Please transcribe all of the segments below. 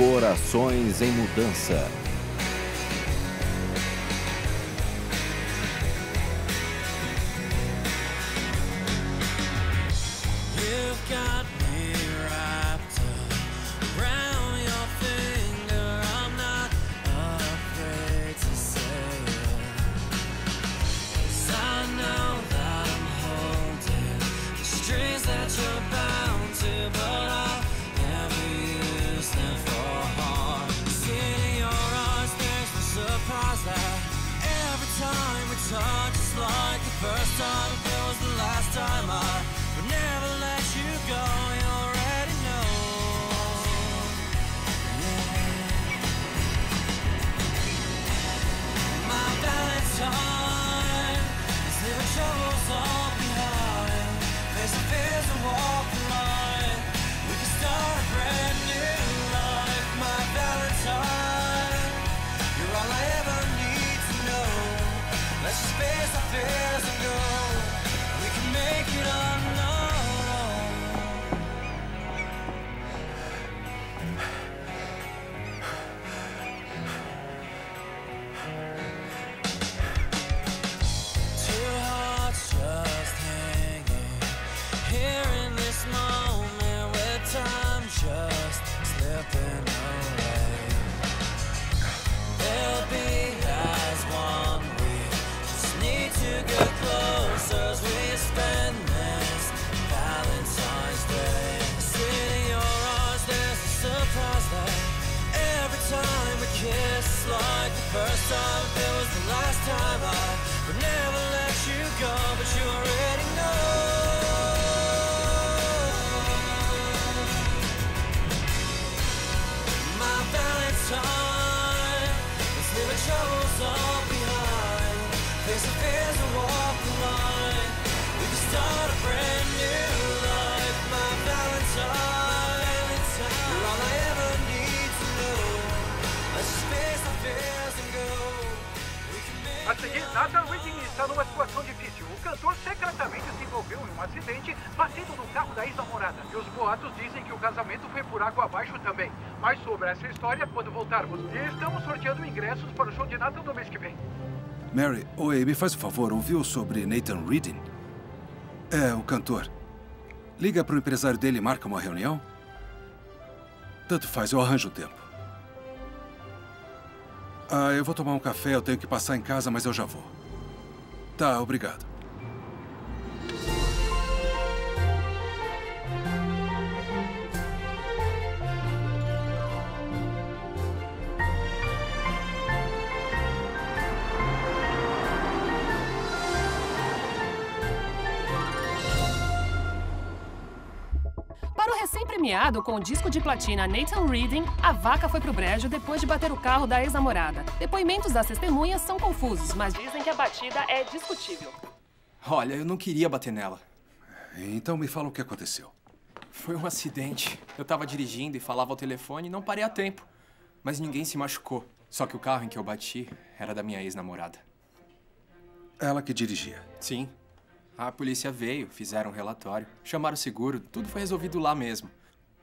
Corações em Mudança. A seguir, Nathan Reading está numa situação difícil. O cantor secretamente se envolveu em um acidente batendo no carro da ex-namorada. E os boatos dizem que o casamento foi por água abaixo também. Mas sobre essa história, quando voltarmos. E estamos sorteando ingressos para o show de Nathan do mês que vem. Mary, oi, me faz o favor, ouviu sobre Nathan Reading? É, o cantor. Liga para o empresário dele e marca uma reunião? Tanto faz, eu arranjo o tempo. Ah, eu vou tomar um café, eu tenho que passar em casa, mas eu já vou. Tá, obrigado. Premiado com o disco de platina Nathan Reading, a vaca foi pro brejo depois de bater o carro da ex-namorada. Depoimentos das testemunhas são confusos, mas dizem que a batida é discutível. Olha, eu não queria bater nela. Então me fala o que aconteceu. Foi um acidente. Eu tava dirigindo e falava ao telefone e não parei a tempo. Mas ninguém se machucou. Só que o carro em que eu bati era da minha ex-namorada. Ela que dirigia? Sim. A polícia veio, fizeram um relatório, chamaram o seguro, tudo foi resolvido lá mesmo.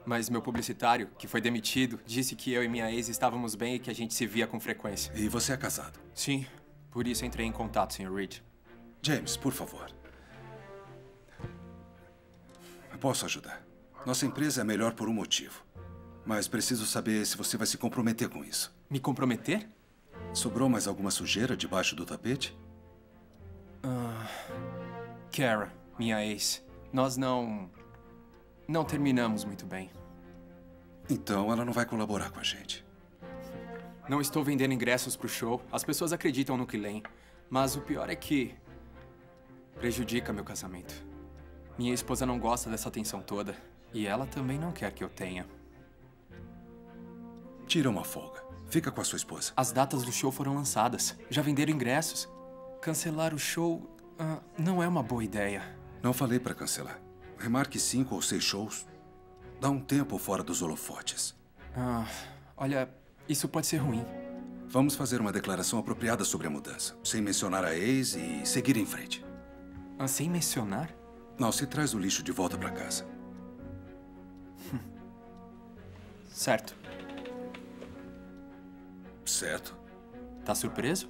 Mas meu publicitário, que foi demitido, disse que eu e minha ex estávamos bem e que a gente se via com frequência. E você é casado? Sim, por isso entrei em contato, Sr. Reed. James, por favor. Posso ajudar. Nossa empresa é melhor por um motivo. Mas preciso saber se você vai se comprometer com isso. Me comprometer? Sobrou mais alguma sujeira debaixo do tapete? Cara, minha ex, nós não terminamos muito bem. Então ela não vai colaborar com a gente. Não estou vendendo ingressos pro show. As pessoas acreditam no que leem. Mas o pior é que prejudica meu casamento. Minha esposa não gosta dessa atenção toda. E ela também não quer que eu tenha. Tira uma folga. Fica com a sua esposa. As datas do show foram lançadas. Já venderam ingressos. Cancelar o show não é uma boa ideia. Não falei pra cancelar. Remarque 5 ou 6 shows. Dá um tempo fora dos holofotes. Olha, isso pode ser ruim. Vamos fazer uma declaração apropriada sobre a mudança. Sem mencionar a ex e seguir em frente. Sem mencionar? Não, se traz o lixo de volta pra casa. Certo. Certo. Tá surpreso?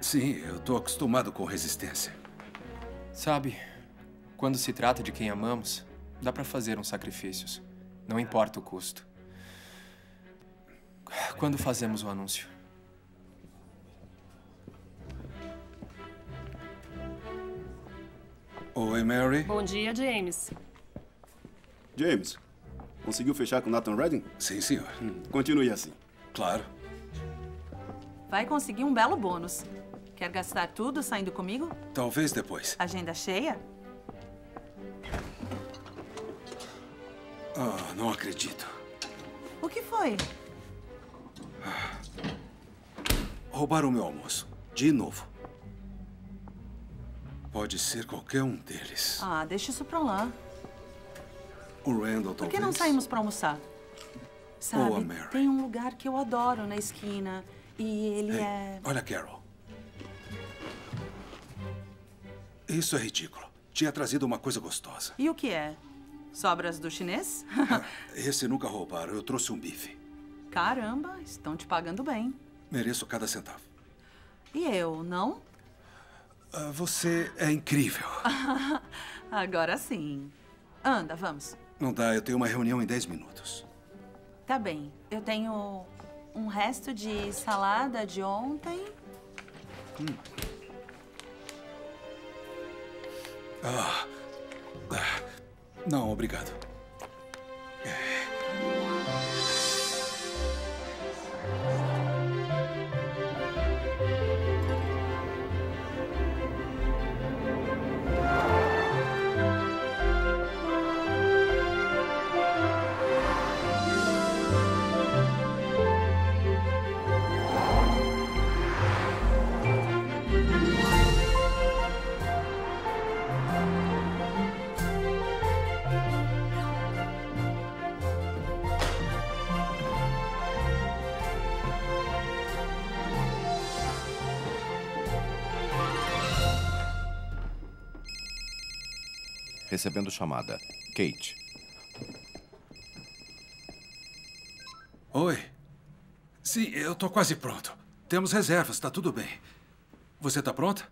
Sim, eu tô acostumado com resistência. Sabe, quando se trata de quem amamos, dá pra fazer uns sacrifícios. Não importa o custo. Quando fazemos o anúncio? Oi, Mary. Bom dia, James. James, conseguiu fechar com Nathan Redding? Sim, senhor. Continue assim. Claro. Vai conseguir um belo bônus. Quer gastar tudo saindo comigo? Talvez depois. Agenda cheia? Ah, não acredito. O que foi? Roubaram o meu almoço. De novo. Pode ser qualquer um deles. Ah, deixa isso pra lá. O Randall talvez. Por que não saímos pra almoçar? Sabe, ou a Mary. Tem um lugar que eu adoro na esquina e ele Olha, Carol. Isso é ridículo. Tinha trazido uma coisa gostosa. E o que é? Sobras do chinês? Esse nunca roubaram. Eu trouxe um bife. Caramba, estão te pagando bem. Mereço cada centavo. E eu, não? Você é incrível. Agora sim. Anda, vamos. Não dá, eu tenho uma reunião em 10 minutos. Tá bem. Eu tenho um resto de salada de ontem. Não, obrigado. Recebendo chamada. Kate. Oi. Sim, eu tô quase pronto. Temos reservas, tá tudo bem. Você tá pronta?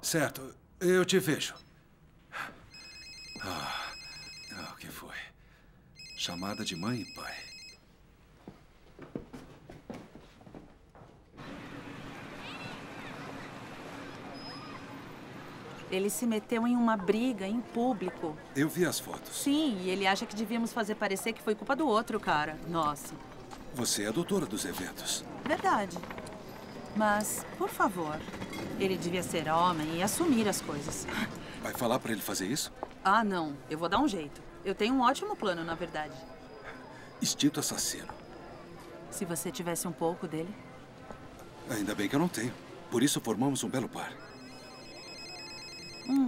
Certo, eu te vejo. O que foi? Chamada de mãe e pai. Ele se meteu em uma briga em público. Eu vi as fotos. Sim, e ele acha que devíamos fazer parecer que foi culpa do outro cara. Nossa. Você é a doutora dos eventos. Verdade. Mas, por favor, ele devia ser homem e assumir as coisas. Vai falar pra ele fazer isso? Ah, não. Eu vou dar um jeito. Eu tenho um ótimo plano, na verdade. Instinto assassino. Se você tivesse um pouco dele. Ainda bem que eu não tenho. Por isso formamos um belo par.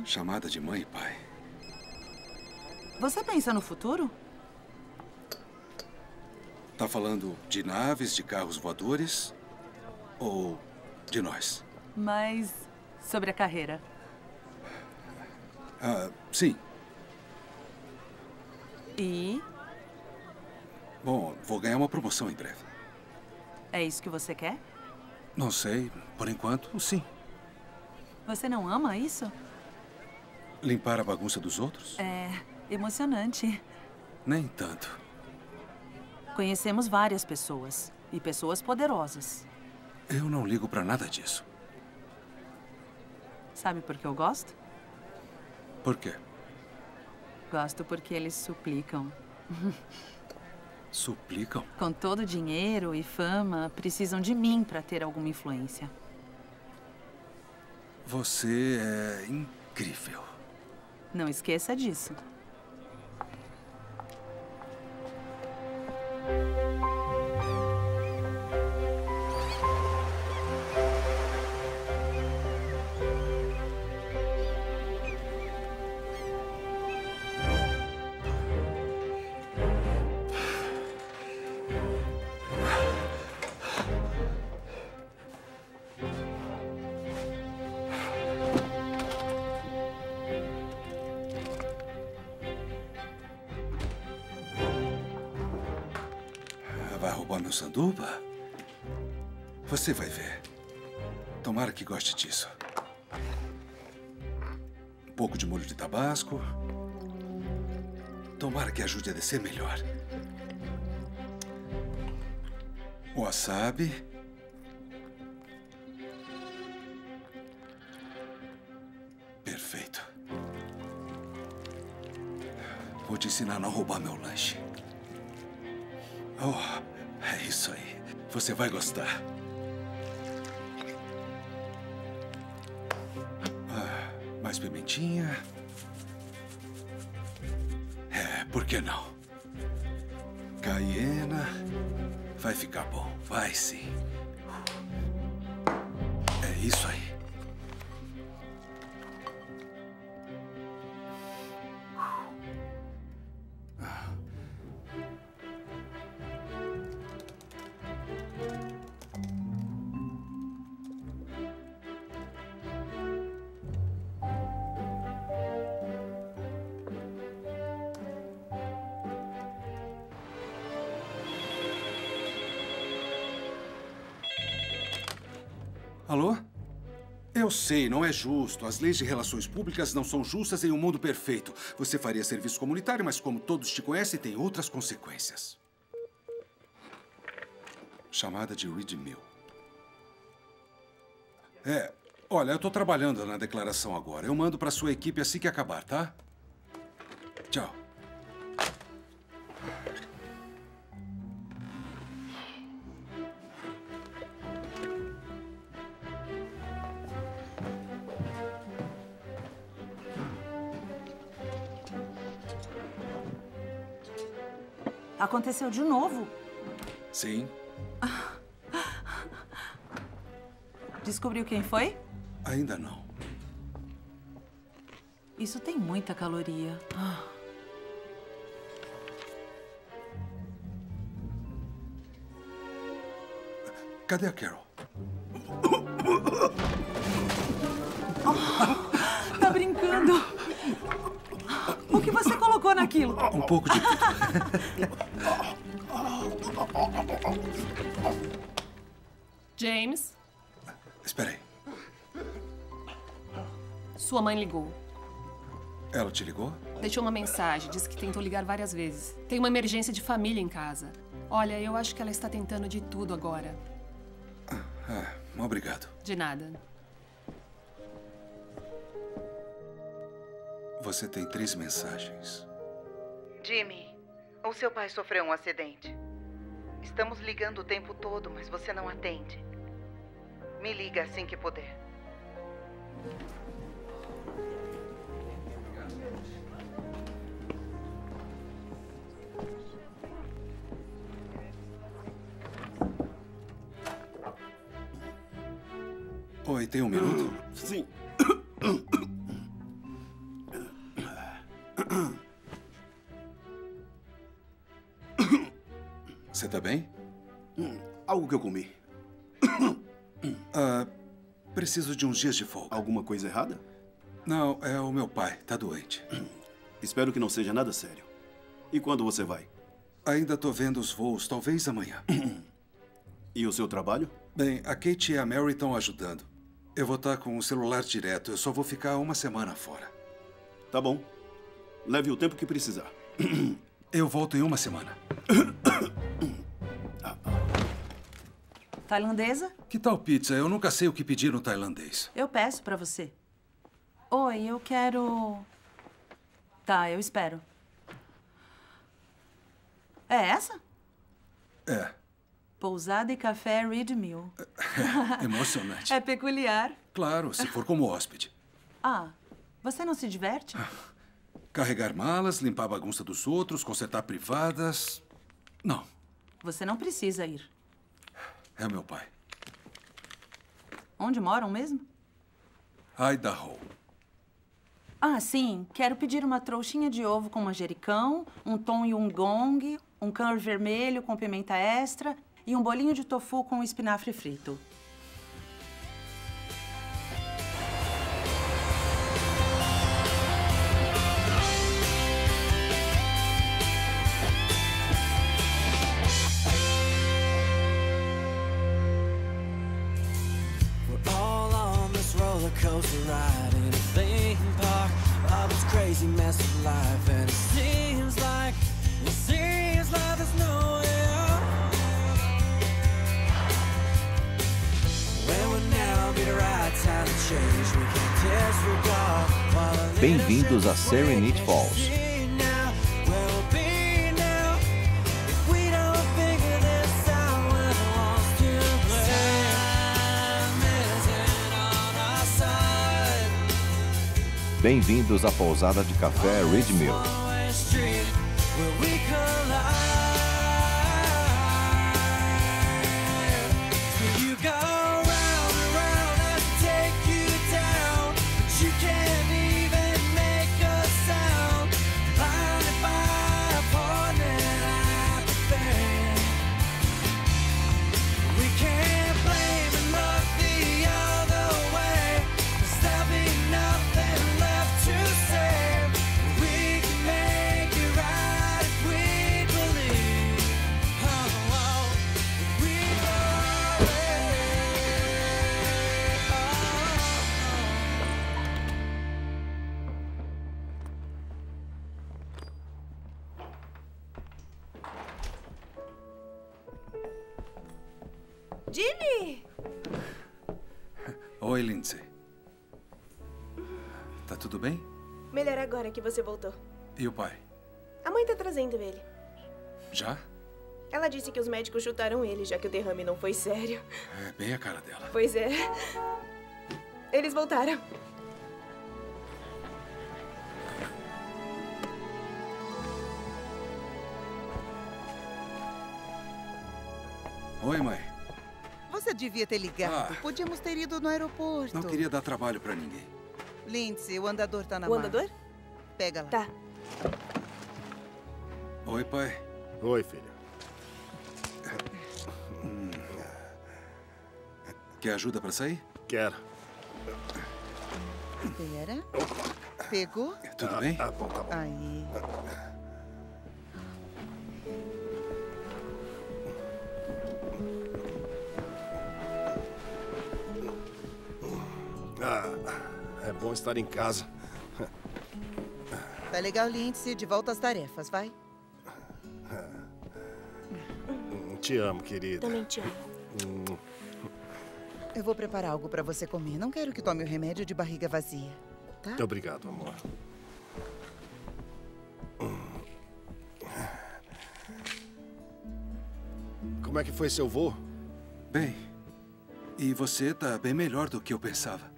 Chamada de mãe e pai. Você pensa no futuro? Tá falando de naves, de carros voadores ou de nós? Mas sobre a carreira. Sim. E? Bom, vou ganhar uma promoção em breve. É isso que você quer? Não sei. Por enquanto, sim. Você não ama isso? Limpar a bagunça dos outros? É emocionante. Nem tanto. Conhecemos várias pessoas. E pessoas poderosas. Eu não ligo pra nada disso. Sabe por que eu gosto? Por quê? Gosto porque eles suplicam. Suplicam? Com todo o dinheiro e fama, precisam de mim pra ter alguma influência. Você é incrível. Não esqueça disso. sanduba? Você vai ver. Tomara que goste disso. Um pouco de molho de tabasco. Tomara que ajude a descer melhor. Wasabi. Perfeito. Vou te ensinar a não roubar meu lanche. Oh, é isso aí. Você vai gostar. Ah, mais pimentinha. É, por que não? Caiena. Vai ficar bom. Vai sim. É isso aí. Alô? Eu sei, não é justo. As leis de relações públicas não são justas em um mundo perfeito. Você faria serviço comunitário, mas como todos te conhecem, tem outras consequências. Chamada de Reed Mill. É, olha, eu tô trabalhando na declaração agora. Eu mando pra sua equipe assim que acabar, tá? Tchau. Aconteceu de novo? Sim. Descobriu quem foi? Ainda não. Isso tem muita caloria. Cadê a Carol? Oh, tá brincando? O que você colocou naquilo? Um pouco de tudo. James? Espera aí. Sua mãe ligou. Ela te ligou? Deixou uma mensagem. Disse que tentou ligar várias vezes. Tem uma emergência de família em casa. Olha, eu acho que ela está tentando de tudo agora. Ah, obrigado. De nada. Você tem 3 mensagens. Jimmy, o seu pai sofreu um acidente. Estamos ligando o tempo todo, mas você não atende. Me liga assim que puder. Oi, tem um minuto? Sim. Você tá bem? Algo que eu comi. Preciso de uns dias de folga. Alguma coisa errada? Não, é o meu pai. Tá doente. Espero que não seja nada sério. E quando você vai? Ainda tô vendo os voos. Talvez amanhã. E o seu trabalho? Bem, a Kate e a Mary estão ajudando. Eu vou estar com o celular direto. Eu só vou ficar uma semana fora. Tá bom. Leve o tempo que precisar. Eu volto em uma semana. Tailandesa? Que tal pizza? Eu nunca sei o que pedir no tailandês. Eu peço pra você. Oi, eu quero... Tá, eu espero. É essa? É. Pousada e café Reed Mill. É emocionante. É peculiar. Claro, se for como hóspede. Ah, você não se diverte? Carregar malas, limpar a bagunça dos outros, consertar privadas... Não. Você não precisa ir. É meu pai. Onde moram mesmo? Idaho. Ah, sim. Quero pedir uma trouxinha de ovo com manjericão, um tom yungong, um curry vermelho com pimenta extra e um bolinho de tofu com espinafre frito. coaster ride in a theme park. All this crazy mess of life, and it seems like there's nowhere. When would now be the right time to change? We can't disregard. Bem-vindos a Serenity Falls. Bem-vindos à pousada de café Red Mill. Jimmy! Oi, Lindsay. Tá tudo bem? Melhor agora que você voltou. E o pai? A mãe tá trazendo ele. Já? Ela disse que os médicos chutaram ele, já que o derrame não foi sério. É bem a cara dela. Pois é. Eles voltaram. Oi, mãe. Você devia ter ligado. Podíamos ter ido no aeroporto. Não queria dar trabalho pra ninguém. Lindsay, o andador tá na mão. O andador? Pega lá. Tá. Oi, pai. Oi, filho. Quer ajuda pra sair? Quero. Pera. Pegou? Tudo bem? Tá bom, tá bom. Aí. É bom estar em casa. Tá legal, Lindsay. De volta às tarefas, vai? Te amo, querida. Também te amo. Eu vou preparar algo pra você comer. Não quero que tome o remédio de barriga vazia, tá? Obrigado, amor. Como é que foi seu voo? Bem, e você tá bem melhor do que eu pensava.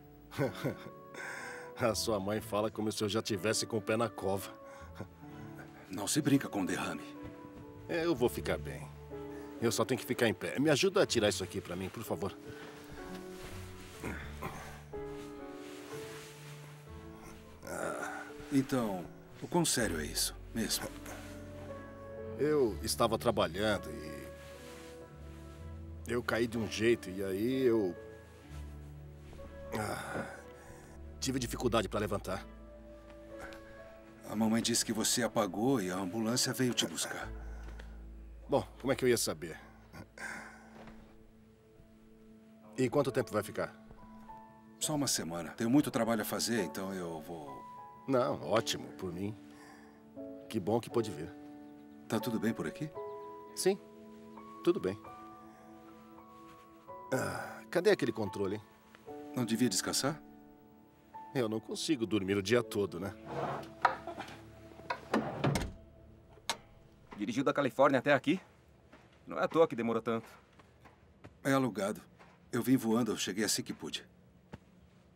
A sua mãe fala como se eu já tivesse com o pé na cova. Não se brinca com o derrame. Eu vou ficar bem. Eu só tenho que ficar em pé. Me ajuda a tirar isso aqui pra mim, por favor. Então, o quão sério é isso mesmo? Eu estava trabalhando e... eu caí de um jeito e aí eu... tive dificuldade para levantar. A mamãe disse que você apagou e a ambulância veio te buscar. Bom, como é que eu ia saber? E quanto tempo vai ficar? Só uma semana. Tenho muito trabalho a fazer, então eu vou... Não, ótimo, por mim. Que bom que pôde vir. Tá tudo bem por aqui? Sim, tudo bem. Cadê aquele controle, hein? Não devia descansar? Eu não consigo dormir o dia todo, né? Dirigiu da Califórnia até aqui? Não é à toa que demorou tanto. É alugado. Eu vim voando, eu cheguei assim que pude.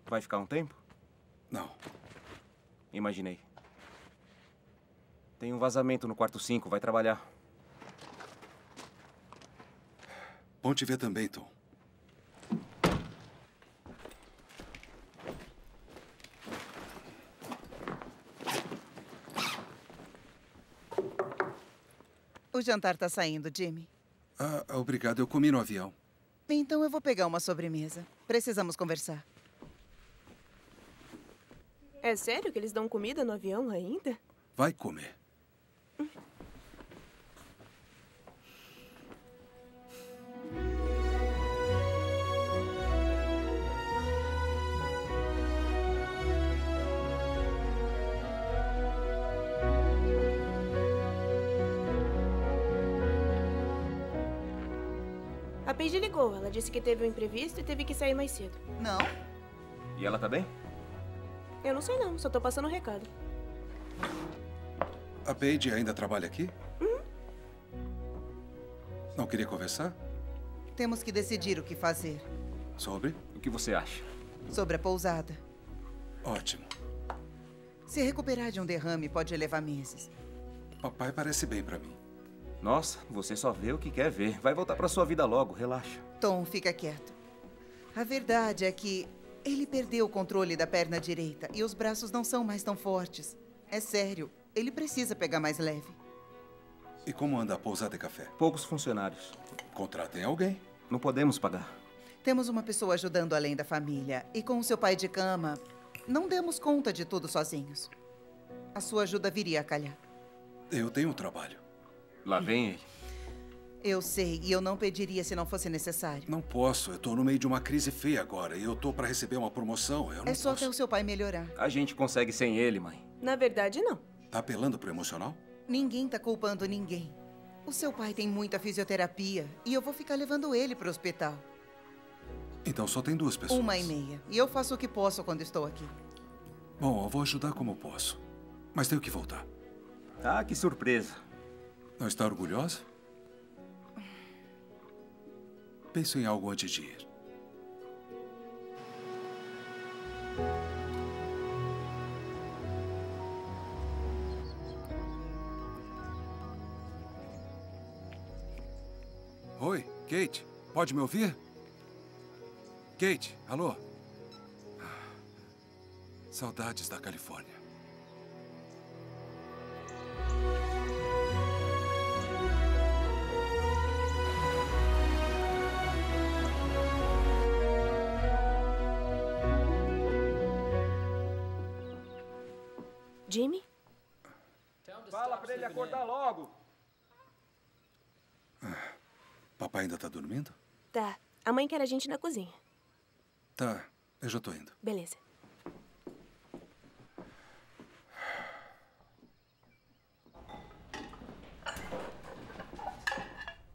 Vai ficar um tempo? Não. Imaginei. Tem um vazamento no quarto 5, vai trabalhar. Bom te ver também, Tom. O jantar tá saindo, Jimmy. Obrigado. Eu comi no avião. Então eu vou pegar uma sobremesa. Precisamos conversar. É sério que eles dão comida no avião ainda? Vai comer. A Paige ligou. Ela disse que teve um imprevisto e teve que sair mais cedo. Não? E ela tá bem? Eu não sei não, só tô passando um recado. A Paige ainda trabalha aqui? Uhum. Não queria conversar? Temos que decidir o que fazer. Sobre? O que você acha? Sobre a pousada. Ótimo. Se recuperar de um derrame pode levar meses. Papai parece bem pra mim. Nossa, você só vê o que quer ver. Vai voltar pra sua vida logo, relaxa. Tom, fica quieto. A verdade é que ele perdeu o controle da perna direita e os braços não são mais tão fortes. É sério, ele precisa pegar mais leve. E como anda a pousada e café? Poucos funcionários. Contratem alguém. Não podemos pagar. Temos uma pessoa ajudando além da família. E com o seu pai de cama, não demos conta de tudo sozinhos. A sua ajuda viria a calhar. Eu tenho um trabalho. Lá vem ele. Eu sei, e eu não pediria se não fosse necessário. Não posso, eu tô no meio de uma crise feia agora. E eu tô pra receber uma promoção, eu não posso. É só até o seu pai melhorar. A gente consegue sem ele, mãe. Na verdade, não. Tá apelando pro emocional? Ninguém tá culpando ninguém. O seu pai tem muita fisioterapia e eu vou ficar levando ele pro hospital. Então só tem duas pessoas. 1h30. E eu faço o que posso quando estou aqui. Bom, eu vou ajudar como posso. Mas tenho que voltar. Ah, que surpresa. Não está orgulhosa? Penso em algo antes de ir. Oi, Kate. Pode me ouvir? Kate, alô? Saudades da Califórnia. Jimmy? Fala pra ele acordar logo. Papai ainda tá dormindo? Tá. A mãe quer a gente na cozinha. Tá. Eu já tô indo. Beleza.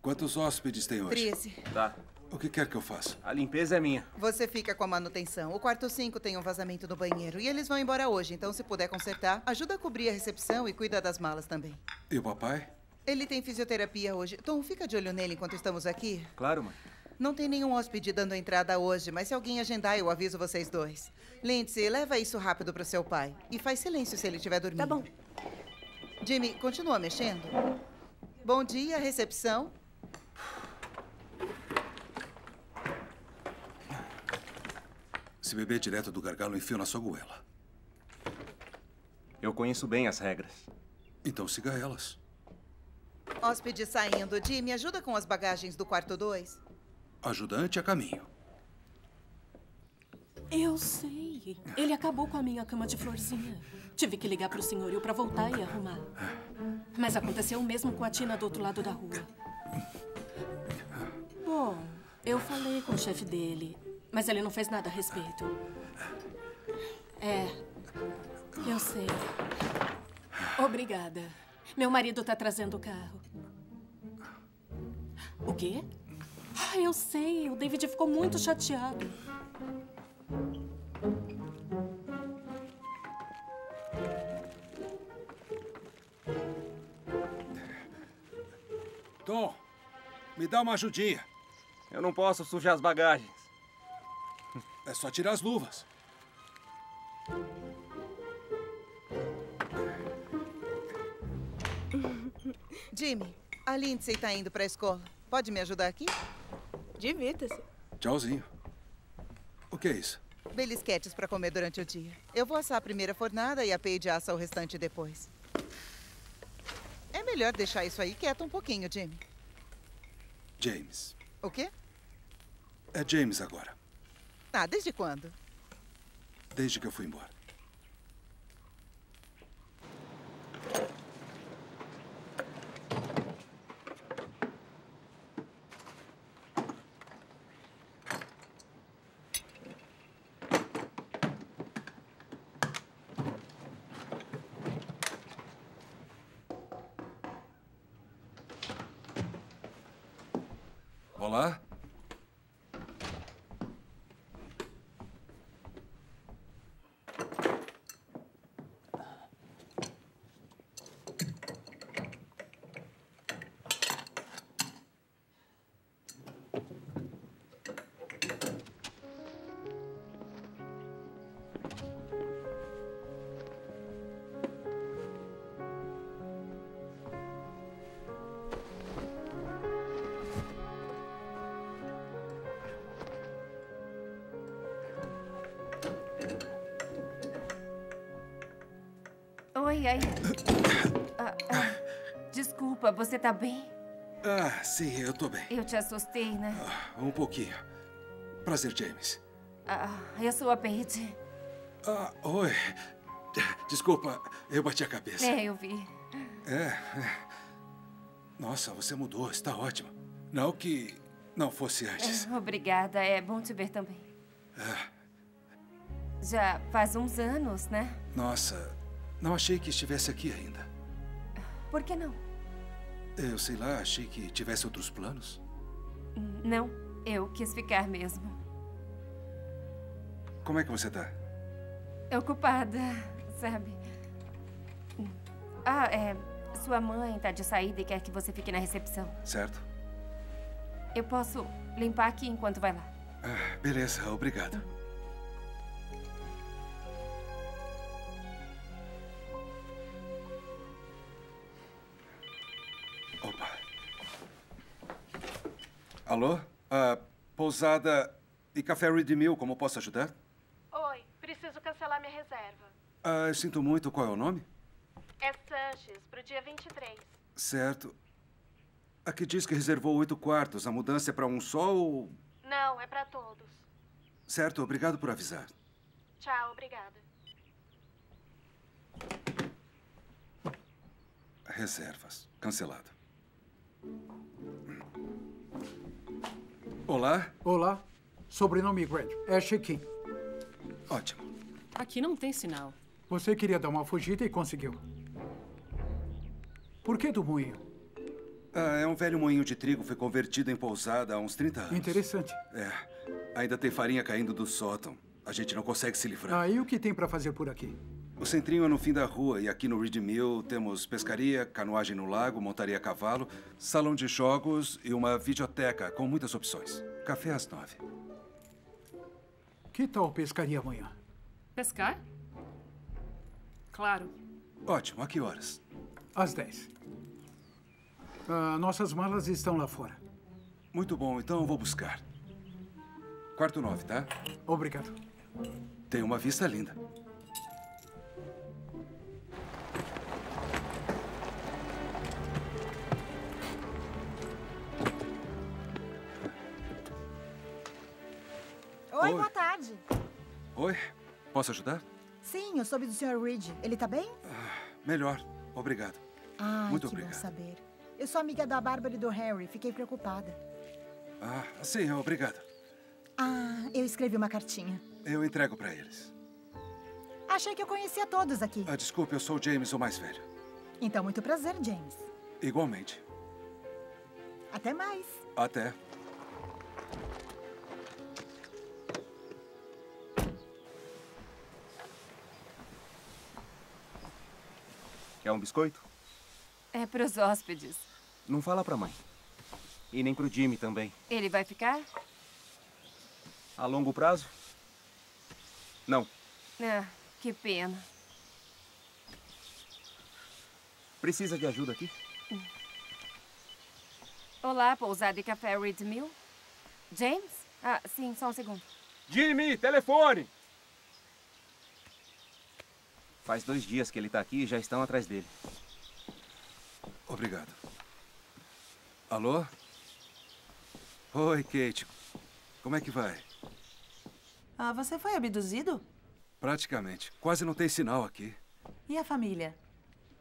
Quantos hóspedes tem hoje? 13. Tá. O que quer que eu faça? A limpeza é minha. Você fica com a manutenção. O quarto 5 tem um vazamento no banheiro e eles vão embora hoje. Então, se puder consertar, ajuda a cobrir a recepção e cuida das malas também. E o papai? Ele tem fisioterapia hoje. Tom, fica de olho nele enquanto estamos aqui. Claro, mãe. Não tem nenhum hóspede dando entrada hoje, mas se alguém agendar, eu aviso vocês dois. Lindsay, leva isso rápido para o seu pai. E faz silêncio se ele estiver dormindo. Tá bom. Jimmy, continua mexendo? Bom dia, recepção. Se beber direto do gargalo, enfio na sua goela. Eu conheço bem as regras. Então siga elas. Hóspede saindo. Jimmy, ajuda com as bagagens do quarto 2. Ajudante a caminho. Eu sei. Ele acabou com a minha cama de florzinha. Tive que ligar para o senhorio para voltar e arrumar. Mas aconteceu o mesmo com a Tina do outro lado da rua. Bom, eu falei com o chefe dele... Mas ele não fez nada a respeito. É, eu sei. Obrigada. Meu marido tá trazendo o carro. O quê? Ah, eu sei. O David ficou muito chateado. Tom, me dá uma ajudinha. Eu não posso sujar as bagagens. É só tirar as luvas. Jimmy, a Lindsay tá indo pra escola. Pode me ajudar aqui? Divirta-se. Tchauzinho. O que é isso? Belisquetes pra comer durante o dia. Eu vou assar a primeira fornada e a Paige assa o restante depois. É melhor deixar isso aí quieto um pouquinho, Jimmy. James. O quê? É James agora. Ah, desde quando? Desde que eu fui embora. Olá, Ai, ai. Desculpa, você tá bem? Ah, sim, eu tô bem. Eu te assustei, né? Um pouquinho. Prazer, James. Eu sou a Paige. Oi. Desculpa, eu bati a cabeça. É, eu vi. É. Nossa, você mudou, está ótimo. Não que não fosse antes. Obrigada, é bom te ver também. Já faz uns anos, né? Nossa, não achei que estivesse aqui ainda. Por que não? Eu sei lá, achei que tivesse outros planos. Não, eu quis ficar mesmo. Como é que você tá? Ocupada, sabe? Sua mãe tá de saída e quer que você fique na recepção. Certo. Eu posso limpar aqui enquanto vai lá. Beleza, obrigado. Opa. Alô? Pousada e café Reed Mill, como posso ajudar? Oi, preciso cancelar minha reserva. Eu sinto muito. Qual é o nome? É Sanches, pro dia 23. Certo. Aqui diz que reservou 8 quartos. A mudança é pra um só ou... Não, é pra todos. Certo, obrigado por avisar. Tchau, obrigada. Reservas. Cancelado. Olá. Olá. Sobrenome Greg. É Shekin. Ótimo. Aqui não tem sinal. Você queria dar uma fugida e conseguiu. Por que do moinho? É um velho moinho de trigo, foi convertido em pousada há uns 30 anos. Interessante. É. Ainda tem farinha caindo do sótão. A gente não consegue se livrar. E o que tem pra fazer por aqui? O centrinho é no fim da rua e aqui no Reed Mill temos pescaria, canoagem no lago, montaria a cavalo, salão de jogos e uma videoteca com muitas opções. Café às 9. Que tal pescaria amanhã? Pescar? Claro. Ótimo. A que horas? Às 10. Nossas malas estão lá fora. Muito bom. Então eu vou buscar. Quarto 9, tá? Obrigado. Tem uma vista linda. Oi, boa tarde. Oi. Posso ajudar? Sim, eu soube do Sr. Reed. Ele tá bem? Melhor. Obrigado. Muito obrigado. Bom saber. Eu sou amiga da Barbara e do Harry. Fiquei preocupada. Sim, obrigado. Eu escrevi uma cartinha. Eu entrego pra eles. Achei que eu conhecia todos aqui. Desculpe, eu sou o James, o mais velho. Então, muito prazer, James. Igualmente. Até mais. Até. Quer um biscoito? É pros hóspedes. Não fala pra mãe. E nem pro Jimmy também. Ele vai ficar? A longo prazo? Não. Que pena. Precisa de ajuda aqui? Olá, pousada e café Reed Mill. James? Sim, só um segundo. Jimmy, telefone! Faz 2 dias que ele tá aqui e já estão atrás dele. Obrigado. Alô? Oi, Kate. Como é que vai? Você foi abduzido? Praticamente. Quase não tem sinal aqui. E a família?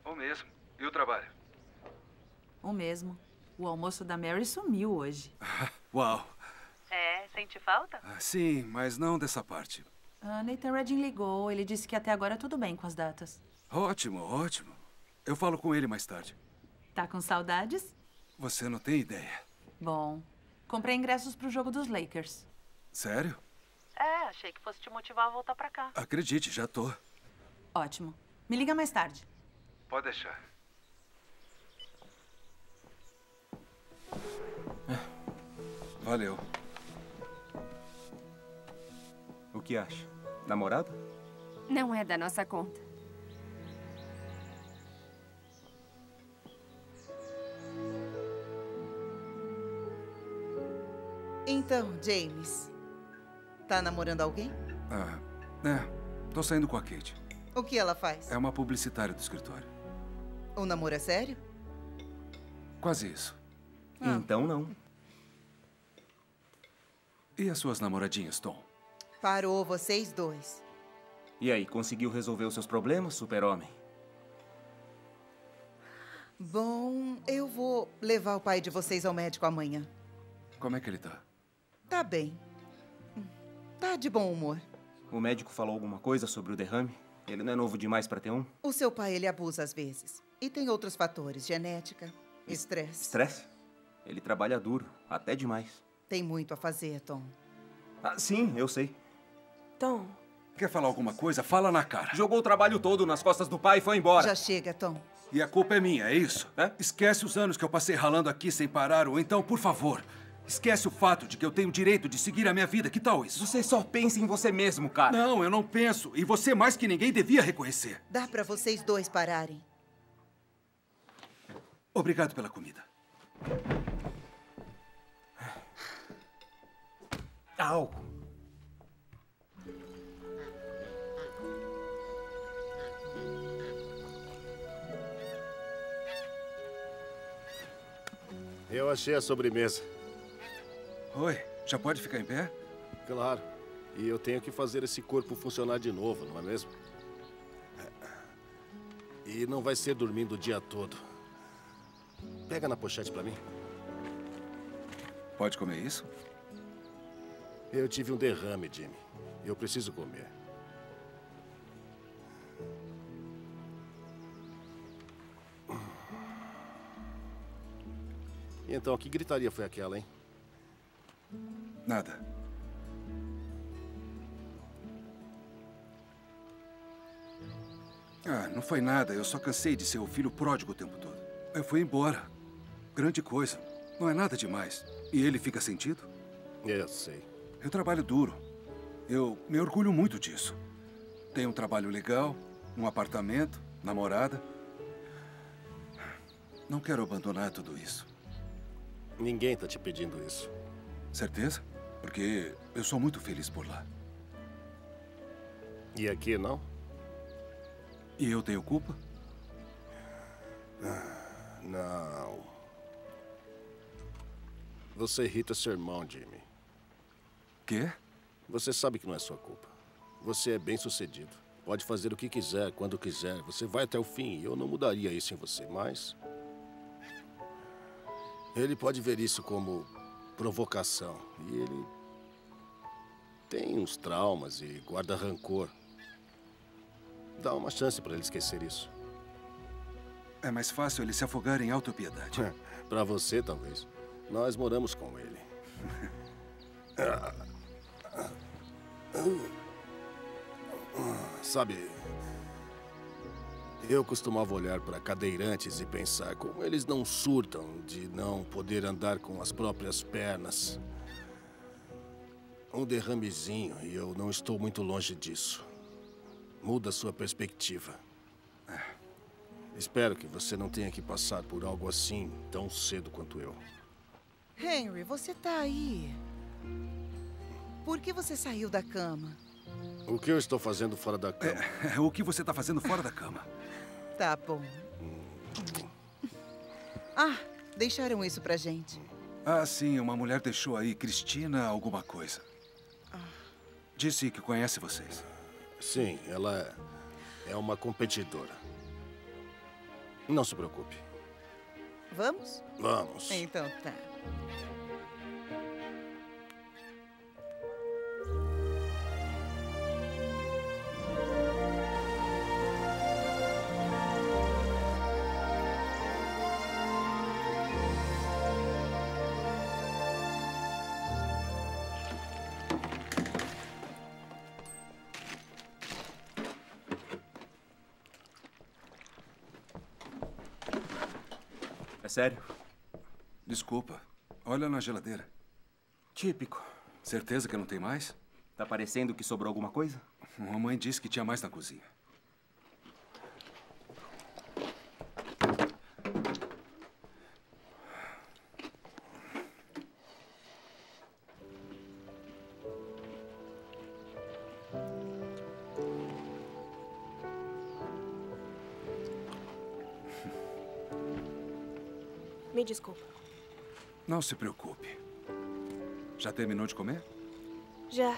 O mesmo. E o trabalho? O mesmo. O almoço da Mary sumiu hoje. Uau! É, sente falta? Sim, mas não dessa parte. Nathan Redding ligou. Ele disse que até agora tudo bem com as datas. Ótimo, ótimo. Eu falo com ele mais tarde. Tá com saudades? Você não tem ideia. Bom, comprei ingressos pro jogo dos Lakers. Sério? É, achei que fosse te motivar a voltar pra cá. Acredite, já tô. Ótimo. Me liga mais tarde. Pode deixar. Valeu. O que acha? Namorado? Não é da nossa conta. Então, James, tá namorando alguém? Tô saindo com a Kate. O que ela faz? É uma publicitária do escritório. O namoro é sério? Quase isso. Ah. Então não. E as suas namoradinhas, Tom? Parou, vocês dois. E aí, conseguiu resolver os seus problemas, super-homem? Bom, eu vou levar o pai de vocês ao médico amanhã. Como é que ele tá? Tá bem. Tá de bom humor. O médico falou alguma coisa sobre o derrame? Ele não é novo demais pra ter um? O seu pai, ele abusa às vezes. E tem outros fatores, genética, estresse. Estresse? Ele trabalha duro, até demais. Tem muito a fazer, Tom. Ah, sim, eu sei. Tom... Quer falar alguma coisa? Fala na cara. Jogou o trabalho todo nas costas do pai e foi embora. Já chega, Tom. E a culpa é minha, é isso? É? Esquece os anos que eu passei ralando aqui sem parar, ou então, por favor, esquece o fato de que eu tenho o direito de seguir a minha vida. Que tal isso? Você só pensa em você mesmo, cara. Não, eu não penso. E você mais que ninguém devia reconhecer. Dá pra vocês dois pararem. Obrigado pela comida. Au! Eu achei a sobremesa. Oi, já pode ficar em pé? Claro. E eu tenho que fazer esse corpo funcionar de novo, não é mesmo? E não vai ser dormindo o dia todo. Pega na pochete pra mim. Pode comer isso? Eu tive um derrame, Jimmy. Eu preciso comer. Então, que gritaria foi aquela, hein? Nada. Ah, não foi nada. Eu só cansei de ser o filho pródigo o tempo todo. Eu fui embora. Grande coisa. Não é nada demais. E ele fica sentido? Eu sei. Eu trabalho duro. Eu me orgulho muito disso. Tenho um trabalho legal, um apartamento, namorada. Não quero abandonar tudo isso. Ninguém tá te pedindo isso. Certeza? Porque eu sou muito feliz por lá. E aqui não? E eu tenho culpa? Não. Você irrita seu irmão, Jimmy. Quê? Você sabe que não é sua culpa. Você é bem-sucedido. Pode fazer o que quiser, quando quiser. Você vai até o fim. Eu não mudaria isso em você, mas... Ele pode ver isso como provocação. E ele tem uns traumas e guarda rancor. Dá uma chance para ele esquecer isso. É mais fácil ele se afogar em autopiedade. Para você, talvez. Nós moramos com ele. Sabe... Eu costumava olhar para cadeirantes e pensar como eles não surtam de não poder andar com as próprias pernas. Um derramezinho, e eu não estou muito longe disso. Muda sua perspectiva. Espero que você não tenha que passar por algo assim tão cedo quanto eu. Henry, você tá aí. Por que você saiu da cama? O que eu estou fazendo fora da cama? O que você está fazendo fora da cama? Tá bom. Ah, deixaram isso pra gente. Ah, sim, uma mulher deixou aí, Christina alguma coisa. Disse que conhece vocês. Sim, ela é uma competidora. Não se preocupe. Vamos? Vamos. Então tá. Sério? Desculpa. Olha na geladeira. Típico. Certeza que não tem mais? Tá parecendo que sobrou alguma coisa? A mãe disse que tinha mais na cozinha. Me desculpa. Não se preocupe. Já terminou de comer? Já.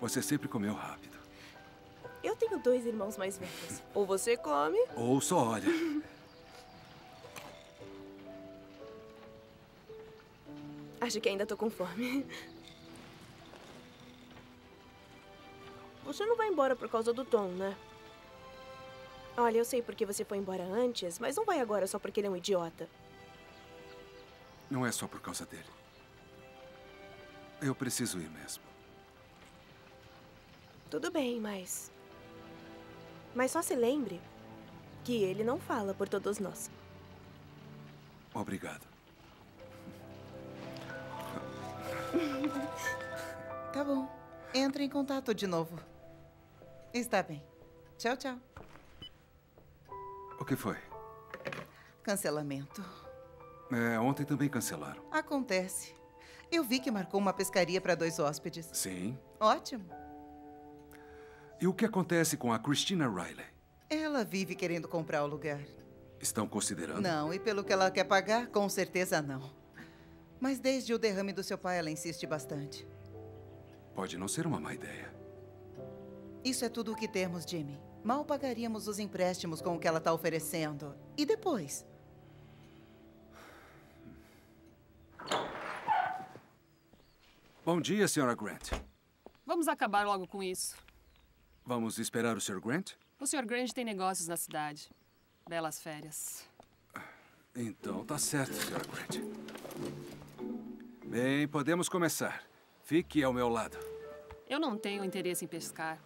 Você sempre comeu rápido. Eu tenho 2 irmãos mais velhos. Ou você come... ou só olha. Acho que ainda tô com fome. Você não vai embora por causa do Tom, né? Olha, eu sei porque você foi embora antes, mas não vai agora só porque ele é um idiota. Não é só por causa dele. Eu preciso ir mesmo. Tudo bem, mas... mas só se lembre que ele não fala por todos nós. Obrigado. Tá bom. Entre em contato de novo. Está bem. Tchau, tchau. O que foi? Cancelamento. É, ontem também cancelaram. Acontece. Eu vi que marcou uma pescaria para 2 hóspedes. Sim. Ótimo. E o que acontece com a Christina Riley? Ela vive querendo comprar o lugar. Estão considerando? Não, e pelo que ela quer pagar, com certeza não. Mas desde o derrame do seu pai, ela insiste bastante. Pode não ser uma má ideia. Isso é tudo o que temos, Jimmy. Mal pagaríamos os empréstimos com o que ela está oferecendo. E depois? Bom dia, Sra. Grant. Vamos acabar logo com isso. Vamos esperar o Sr. Grant? O Sr. Grant tem negócios na cidade. Belas férias. Então, tá certo, Sr. Grant. Bem, podemos começar. Fique ao meu lado. Eu não tenho interesse em pescar.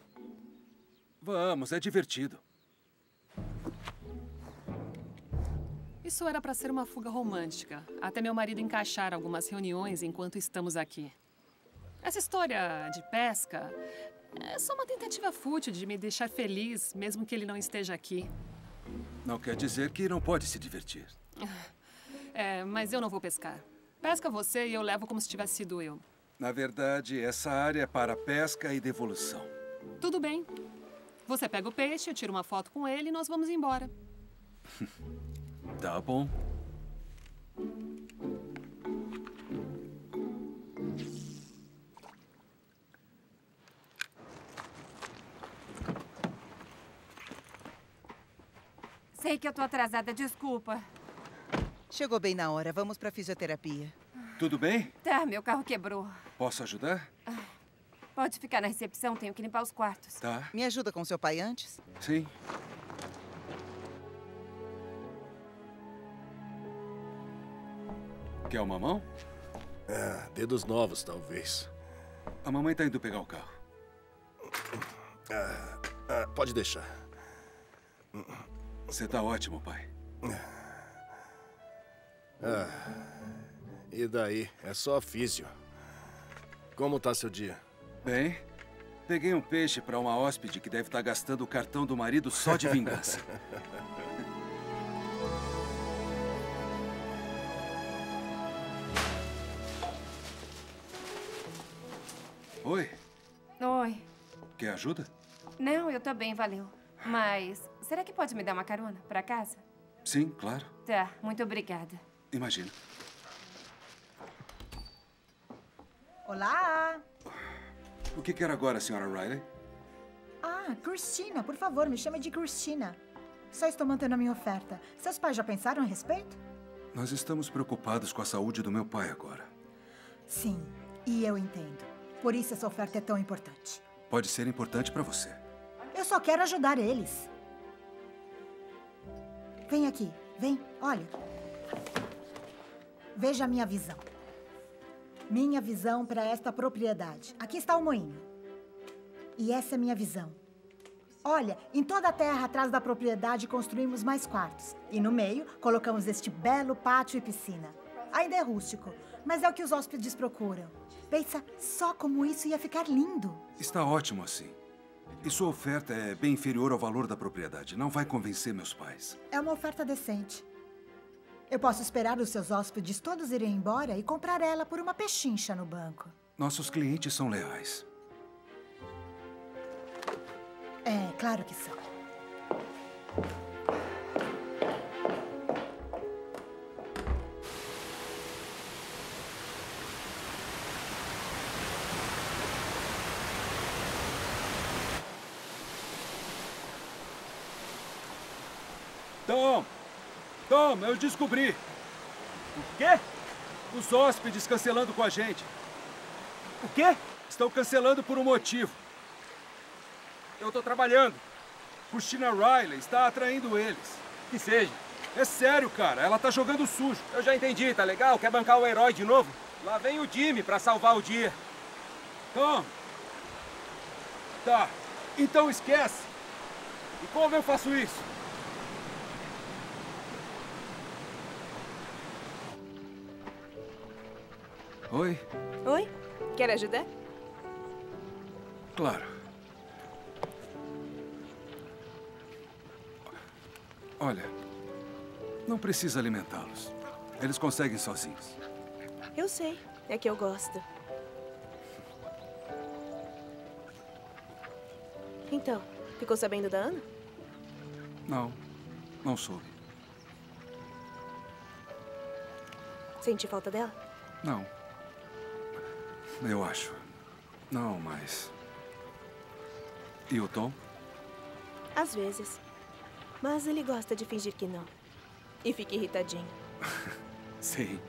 Vamos, é divertido. Isso era para ser uma fuga romântica, até meu marido encaixar algumas reuniões enquanto estamos aqui. Essa história de pesca... é só uma tentativa fútil de me deixar feliz, mesmo que ele não esteja aqui. Não quer dizer que não pode se divertir. É, mas eu não vou pescar. Pesca você e eu levo como se tivesse sido eu. Na verdade, essa área é para pesca e devolução. Tudo bem. Você pega o peixe, eu tiro uma foto com ele e nós vamos embora. Tá bom. Sei que eu tô atrasada, desculpa. Chegou bem na hora, vamos pra fisioterapia. Tudo bem? Tá, meu carro quebrou. Posso ajudar? Pode ficar na recepção, tenho que limpar os quartos. Tá. Me ajuda com seu pai antes? Sim. Quer uma mão? Ah, dedos novos, talvez. A mamãe tá indo pegar o carro. Pode deixar. Você tá ótimo, pai. Ah, e daí? É só físio. Como tá seu dia? Bem, peguei um peixe para uma hóspede que deve estar gastando o cartão do marido só de vingança. Oi. Oi. Quer ajuda? Não, eu tô bem, valeu. Mas... será que pode me dar uma carona para casa? Sim, claro. Tá, muito obrigada. Imagina. Olá! O que quer agora, Sra. Riley? Ah, Christina, por favor, me chame de Christina. Só estou mantendo a minha oferta. Seus pais já pensaram a respeito? Nós estamos preocupados com a saúde do meu pai agora. Sim, e eu entendo. Por isso essa oferta é tão importante. Pode ser importante para você. Eu só quero ajudar eles. Vem aqui, vem, olha. Veja a minha visão. Minha visão para esta propriedade. Aqui está o moinho. E essa é minha visão. Olha, em toda a terra atrás da propriedade construímos mais quartos. E no meio colocamos este belo pátio e piscina. Ainda é rústico, mas é o que os hóspedes procuram. Pensa só como isso ia ficar lindo. Está ótimo assim. E sua oferta é bem inferior ao valor da propriedade. Não vai convencer meus pais. É uma oferta decente. Eu posso esperar os seus hóspedes todos irem embora e comprar ela por uma pechincha no banco. Nossos clientes são leais. É, claro que são. Tom, eu descobri. O quê? Os hóspedes cancelando com a gente. O quê? Estão cancelando por um motivo. Eu estou trabalhando. Christina Riley está atraindo eles. Que seja. É sério, cara. Ela tá jogando sujo. Eu já entendi, tá legal? Quer bancar o herói de novo? Lá vem o Jimmy pra salvar o dia. Tom. Tá. Então esquece. E como eu faço isso? Oi. Oi. Quer ajudar? Claro. Olha, não precisa alimentá-los. Eles conseguem sozinhos. Eu sei. É que eu gosto. Então, ficou sabendo da Ana? Não. Não soube. Sente falta dela? Não. Eu acho. Não, mas... E o Tom? Às vezes. Mas ele gosta de fingir que não. E fica irritadinho. Sim.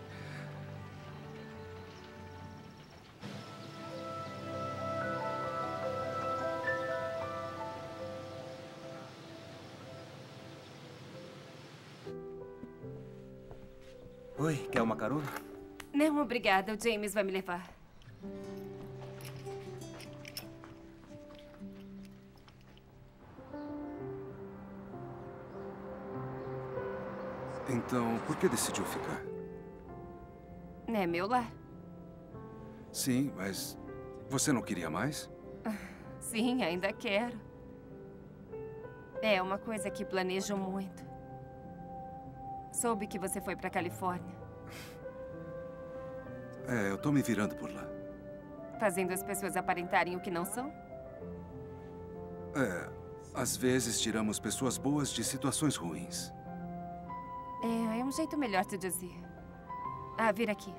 Oi, quer uma carona? Não, obrigada. O James vai me levar. Então, por que decidiu ficar? É meu lar. Sim, mas você não queria mais? Sim, ainda quero. É uma coisa que planejo muito. Soube que você foi pra Califórnia. É, eu tô me virando por lá. Fazendo as pessoas aparentarem o que não são? É, às vezes tiramos pessoas boas de situações ruins. É um jeito melhor de dizer. Ah, vir aqui.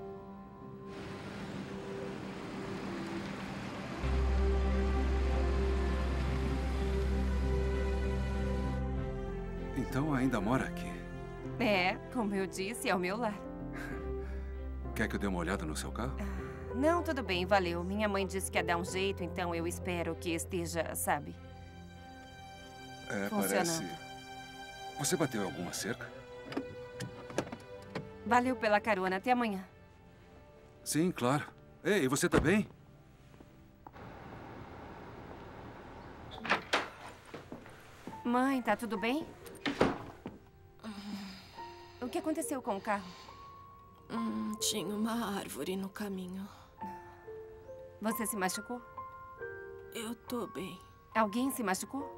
Então ainda mora aqui? É, como eu disse, é o meu lar. Quer que eu dê uma olhada no seu carro? Não, tudo bem, valeu. Minha mãe disse que ia dar um jeito, então eu espero que esteja, sabe? É, funcionando. Parece... Você bateu em alguma cerca? Valeu pela carona. Até amanhã. Sim, claro. Ei, você tá bem? Mãe, tá tudo bem? O que aconteceu com o carro? Tinha uma árvore no caminho. Você se machucou? Eu tô bem. Alguém se machucou?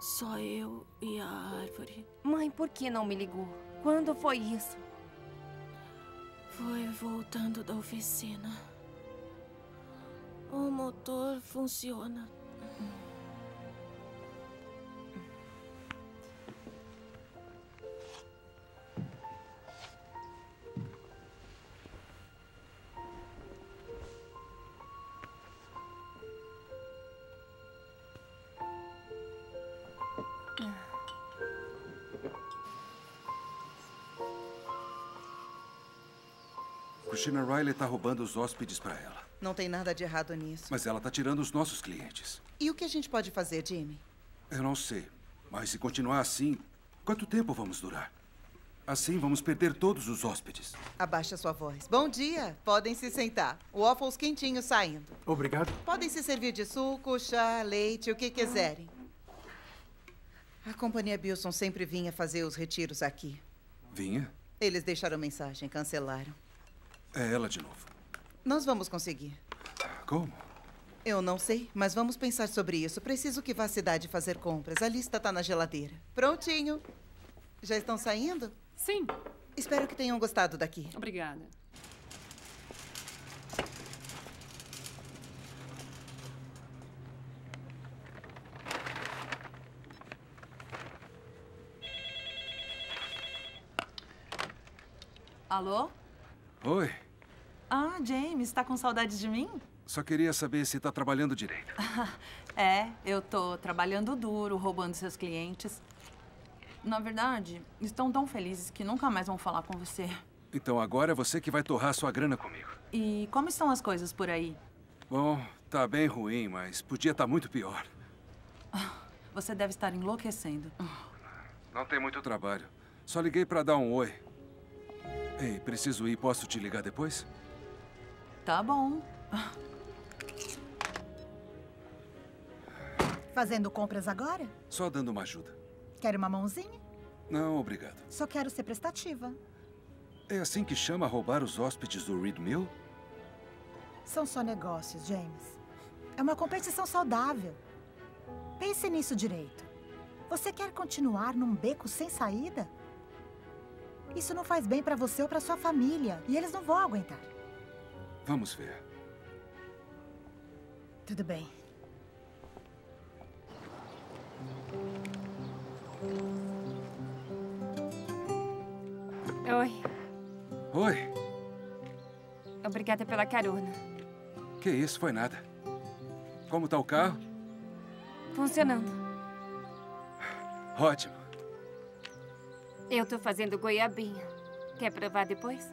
Só eu e a árvore. Mãe, por que não me ligou? Quando foi isso? Foi voltando da oficina. O motor funciona. Christina Riley tá roubando os hóspedes para ela. Não tem nada de errado nisso. Mas ela tá tirando os nossos clientes. E o que a gente pode fazer, Jimmy? Eu não sei. Mas se continuar assim, quanto tempo vamos durar? Assim vamos perder todos os hóspedes. Abaixa sua voz. Bom dia. Podem se sentar. Waffles quentinhos saindo. Obrigado. Podem se servir de suco, chá, leite, o que quiserem. A companhia Bilson sempre vinha fazer os retiros aqui. Vinha? Eles deixaram mensagem, cancelaram. É ela de novo. Nós vamos conseguir. Como? Eu não sei, mas vamos pensar sobre isso. Preciso que vá à cidade fazer compras. A lista tá na geladeira. Prontinho. Já estão saindo? Sim. Espero que tenham gostado daqui. Obrigada. Alô? Oi. Ah, James, tá com saudade de mim? Só queria saber se tá trabalhando direito. É, eu tô trabalhando duro, roubando seus clientes. Na verdade, estão tão felizes que nunca mais vão falar com você. Então agora é você que vai torrar sua grana comigo. E como estão as coisas por aí? Bom, tá bem ruim, mas podia estar muito pior. Você deve estar enlouquecendo. Não tem muito trabalho. Só liguei pra dar um oi. Ei, preciso ir. Posso te ligar depois? Tá bom. Fazendo compras agora? Só dando uma ajuda. Quer uma mãozinha? Não, obrigado. Só quero ser prestativa. É assim que chama roubar os hóspedes do Reed Mill? São só negócios, James. É uma competição saudável. Pense nisso direito. Você quer continuar num beco sem saída? Isso não faz bem pra você ou pra sua família. E eles não vão aguentar. Vamos ver. Tudo bem. Oi. Oi. Obrigada pela carona. Que isso, foi nada. Como tá o carro? Funcionando. Ótimo. Eu tô fazendo goiabinha. Quer provar depois?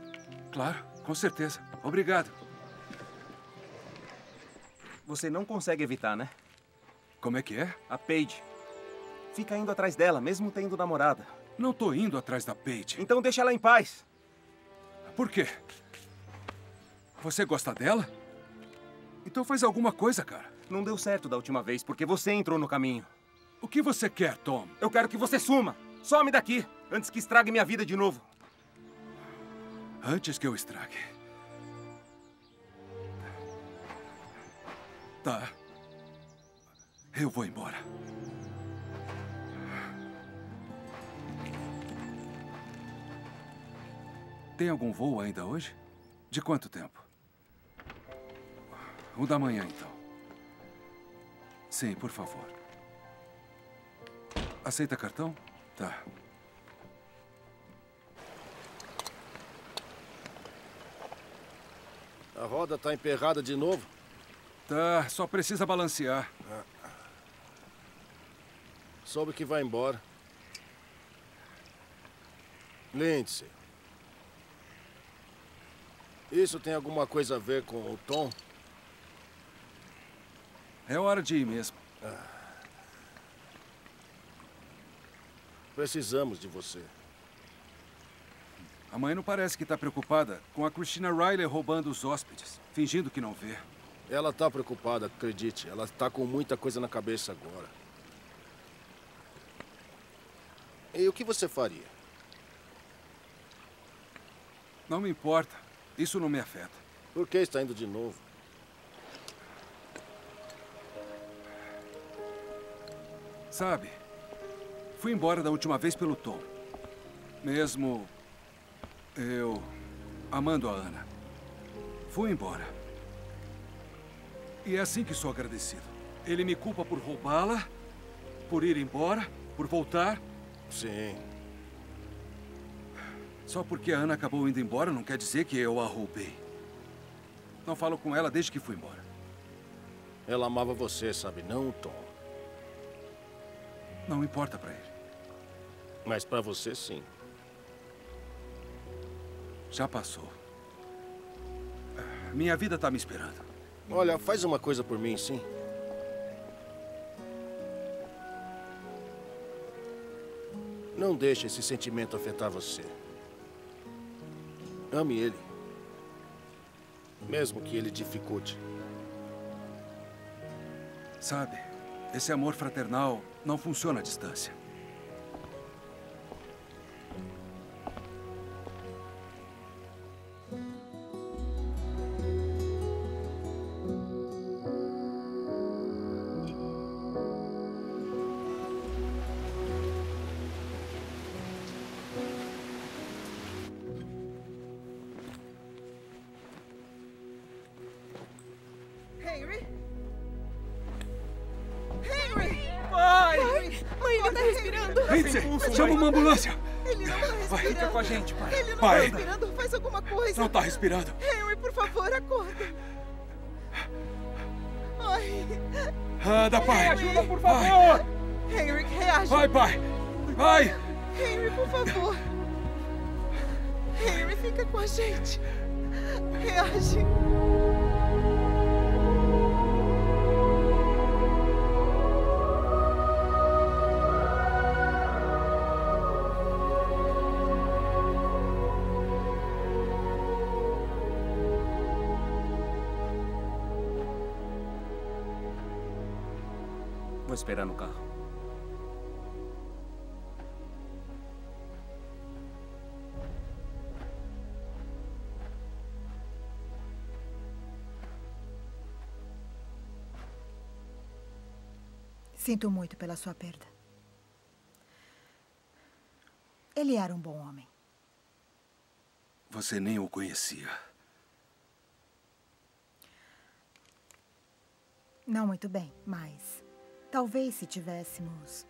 Claro, com certeza. Obrigado. Você não consegue evitar, né? Como é que é? A Paige. Fica indo atrás dela, mesmo tendo namorada. Não tô indo atrás da Paige. Então deixa ela em paz. Por quê? Você gosta dela? Então faz alguma coisa, cara. Não deu certo da última vez, porque você entrou no caminho. O que você quer, Tom? Eu quero que você suma. Some daqui, antes que estrague minha vida de novo. Antes que eu estrague. Tá. Eu vou embora. Tem algum voo ainda hoje? De quanto tempo? O da manhã, então. Sim, por favor. Aceita cartão? Tá. A roda tá emperrada de novo? Tá, só precisa balancear. Soube que vai embora. Lindsay. Isso tem alguma coisa a ver com o Tom? É hora de ir mesmo. Precisamos de você. A mãe não parece que tá preocupada com a Christina Riley roubando os hóspedes, fingindo que não vê. Ela tá preocupada, acredite. Ela tá com muita coisa na cabeça agora. E o que você faria? Não me importa. Isso não me afeta. Por que está indo de novo? Sabe, fui embora da última vez pelo Tom. Mesmo eu amando a Ana. Fui embora. E é assim que sou agradecido. Ele me culpa por roubá-la, por ir embora, por voltar. Sim. Só porque a Ana acabou indo embora não quer dizer que eu a roubei. Não falo com ela desde que fui embora. Ela amava você, sabe? Não o Tom. Não importa pra ele. Mas pra você, sim. Já passou. Minha vida tá me esperando. Olha, faz uma coisa por mim, sim. Não deixe esse sentimento afetar você. Ame ele. Mesmo que ele dificulte. Sabe, esse amor fraternal... não funciona à distância. Pai! Não tá respirando, faz alguma coisa! Não tá respirando! Henry, por favor, acorda! Ai! Anda, pai! Henry, ajuda, por favor! Henry, reage! Vai, pai! Vai! Henry, por favor. Henry, fica com a gente. Reage. Vou esperar no carro. Sinto muito pela sua perda. Ele era um bom homem. Você nem o conhecia. Não muito bem, mas... talvez se tivéssemos...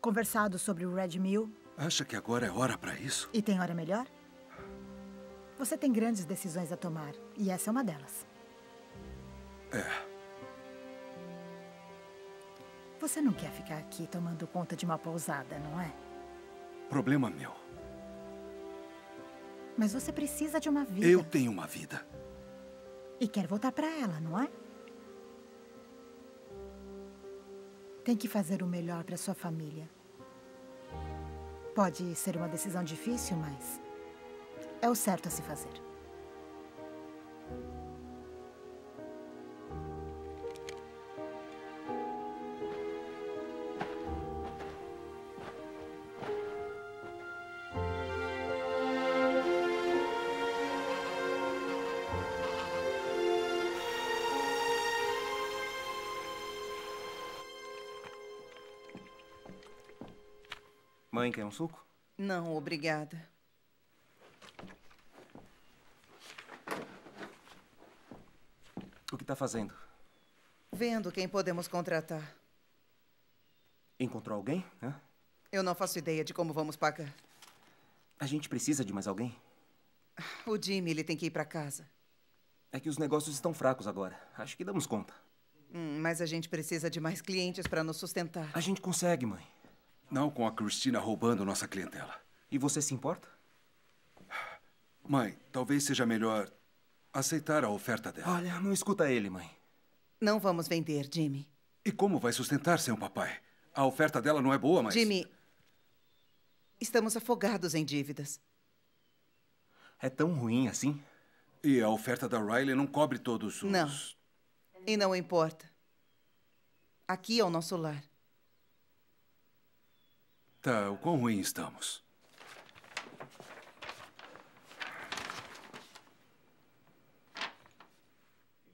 conversado sobre o Red Mill... Acha que agora é hora para isso? E tem hora melhor? Você tem grandes decisões a tomar, e essa é uma delas. É... Você não quer ficar aqui tomando conta de uma pousada, não é? Problema meu. Mas você precisa de uma vida. Eu tenho uma vida. E quer voltar pra ela, não é? Tem que fazer o melhor pra sua família. Pode ser uma decisão difícil, mas... é o certo a se fazer. Mãe, quer um suco? Não, obrigada. O que está fazendo? Vendo quem podemos contratar. Encontrou alguém? Hã? Eu não faço ideia de como vamos pagar. A gente precisa de mais alguém? O Jimmy, ele tem que ir para casa. É que os negócios estão fracos agora. Acho que damos conta. Mas a gente precisa de mais clientes para nos sustentar. A gente consegue, mãe. Não com a Christina roubando nossa clientela. E você se importa? Mãe, talvez seja melhor aceitar a oferta dela. Olha, não escuta ele, mãe. Não vamos vender, Jimmy. E como vai sustentar sem o papai? A oferta dela não é boa, mas... Jimmy, estamos afogados em dívidas. É tão ruim assim? E a oferta da Riley não cobre todos os... Não. E não importa. Aqui é o nosso lar. Tá, o quão ruim estamos.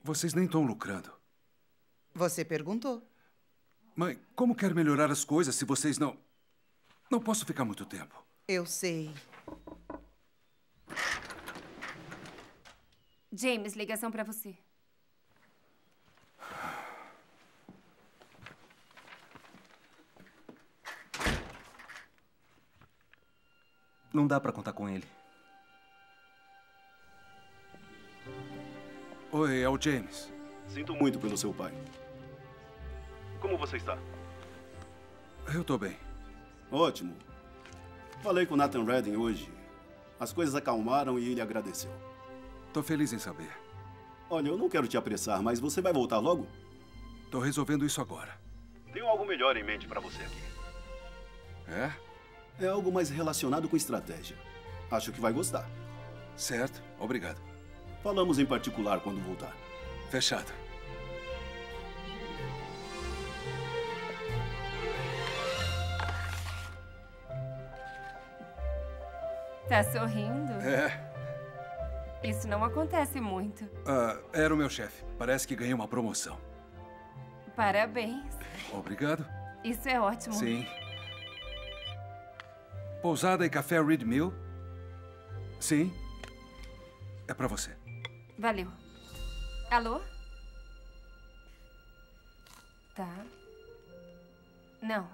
Vocês nem estão lucrando. Você perguntou. Mãe, como quero melhorar as coisas se vocês não... Não posso ficar muito tempo. Eu sei. James, ligação pra você. Não dá pra contar com ele. Oi, é o James. Sinto muito pelo seu pai. Como você está? Eu tô bem. Ótimo. Falei com Nathan Redding hoje. As coisas acalmaram e ele agradeceu. Tô feliz em saber. Olha, eu não quero te apressar, mas você vai voltar logo? Tô resolvendo isso agora. Tenho algo melhor em mente pra você aqui. É? É algo mais relacionado com estratégia. Acho que vai gostar. Certo, obrigado. Falamos em particular quando voltar. Fechado. Tá sorrindo? É. Isso não acontece muito. Era o meu chefe. Parece que ganhei uma promoção. Parabéns. Obrigado. Isso é ótimo. Sim. Pousada e café Reed Mill? Sim. É pra você. Valeu. Alô? Tá. Não,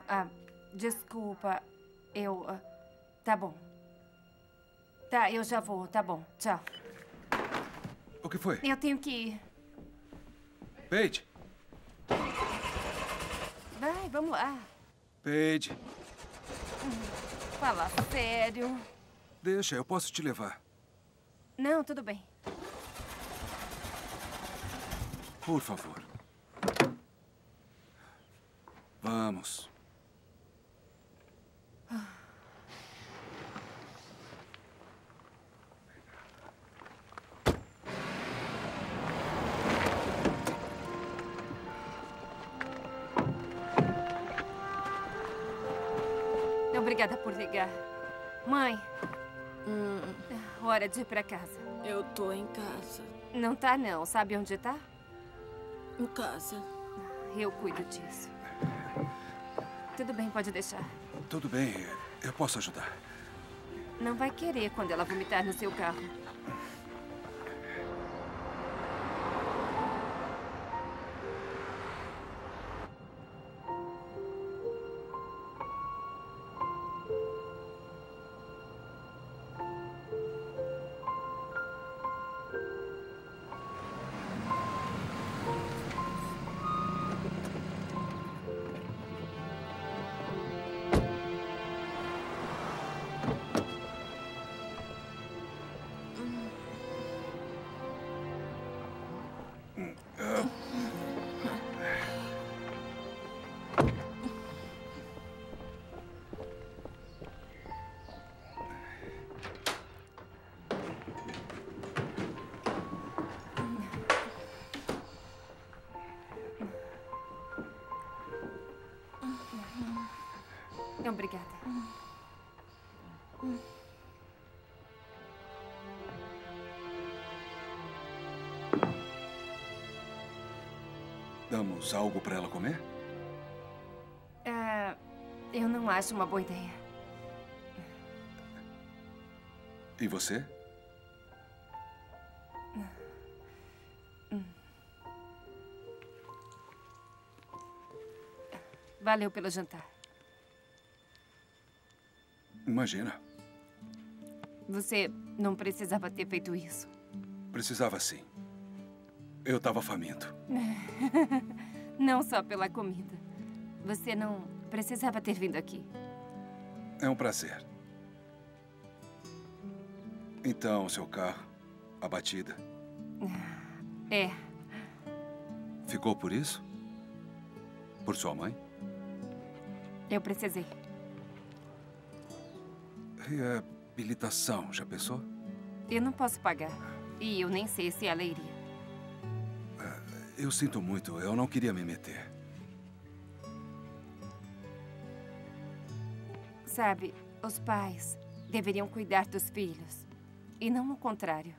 desculpa. Eu... tá bom. Tá, eu já vou. Tá bom. Tchau. O que foi? Eu tenho que ir. Paige. Vai, vamos lá. Paige. Fala sério. Deixa, eu posso te levar. Não, tudo bem. Por favor. Vamos. Obrigada por ligar. Mãe, hora de ir pra casa. Eu tô em casa. Não tá, não. Sabe onde tá? Em casa. Eu cuido disso. Tudo bem, pode deixar. Tudo bem, eu posso ajudar. Não vai querer quando ela vomitar no seu carro. Obrigada. Damos algo para ela comer? Eu não acho uma boa ideia. E você? Valeu pelo jantar. Imagina. Você não precisava ter feito isso. Precisava sim. Eu estava faminto. Não só pela comida. Você não precisava ter vindo aqui. É um prazer. Então, seu carro, a batida. É. Ficou por isso? Por sua mãe? Eu precisei. Reabilitação, já pensou? Eu não posso pagar. E eu nem sei se ela iria. Eu sinto muito. Eu não queria me meter. Sabe, os pais deveriam cuidar dos filhos. E não o contrário.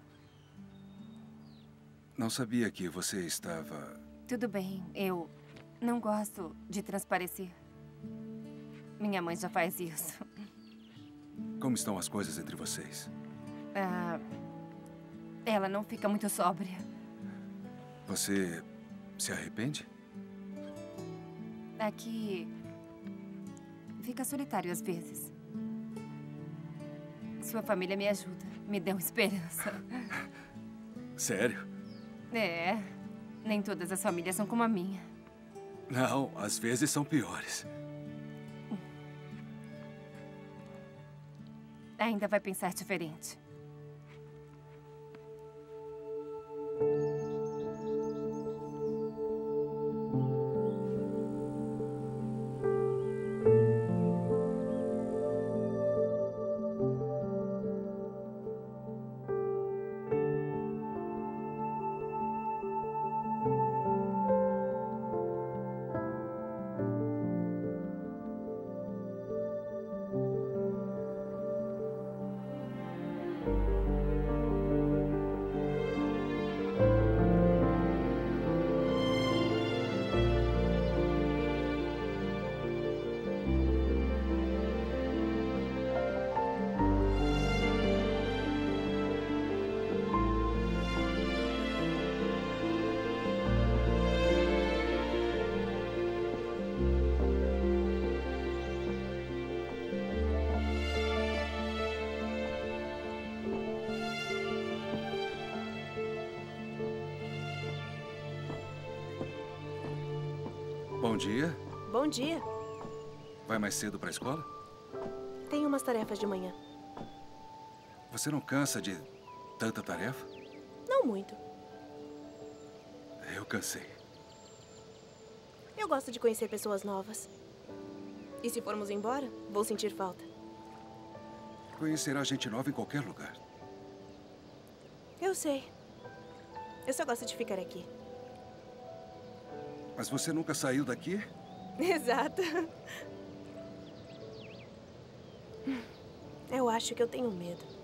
Não sabia que você estava... Tudo bem. Eu não gosto de transparecer. Minha mãe já faz isso. Como estão as coisas entre vocês? Ela não fica muito sóbria. Você se arrepende? Aqui fica solitário às vezes. Sua família me ajuda, me dão esperança. Sério? É, nem todas as famílias são como a minha. Não, às vezes são piores. Ainda vai pensar diferente. Bom dia. Bom dia. Vai mais cedo para a escola? Tenho umas tarefas de manhã. Você não cansa de tanta tarefa? Não muito. Eu cansei. Eu gosto de conhecer pessoas novas. E se formos embora, vou sentir falta. Conhecerá gente nova em qualquer lugar. Eu sei. Eu só gosto de ficar aqui. Mas você nunca saiu daqui? Exato. Eu acho que eu tenho medo.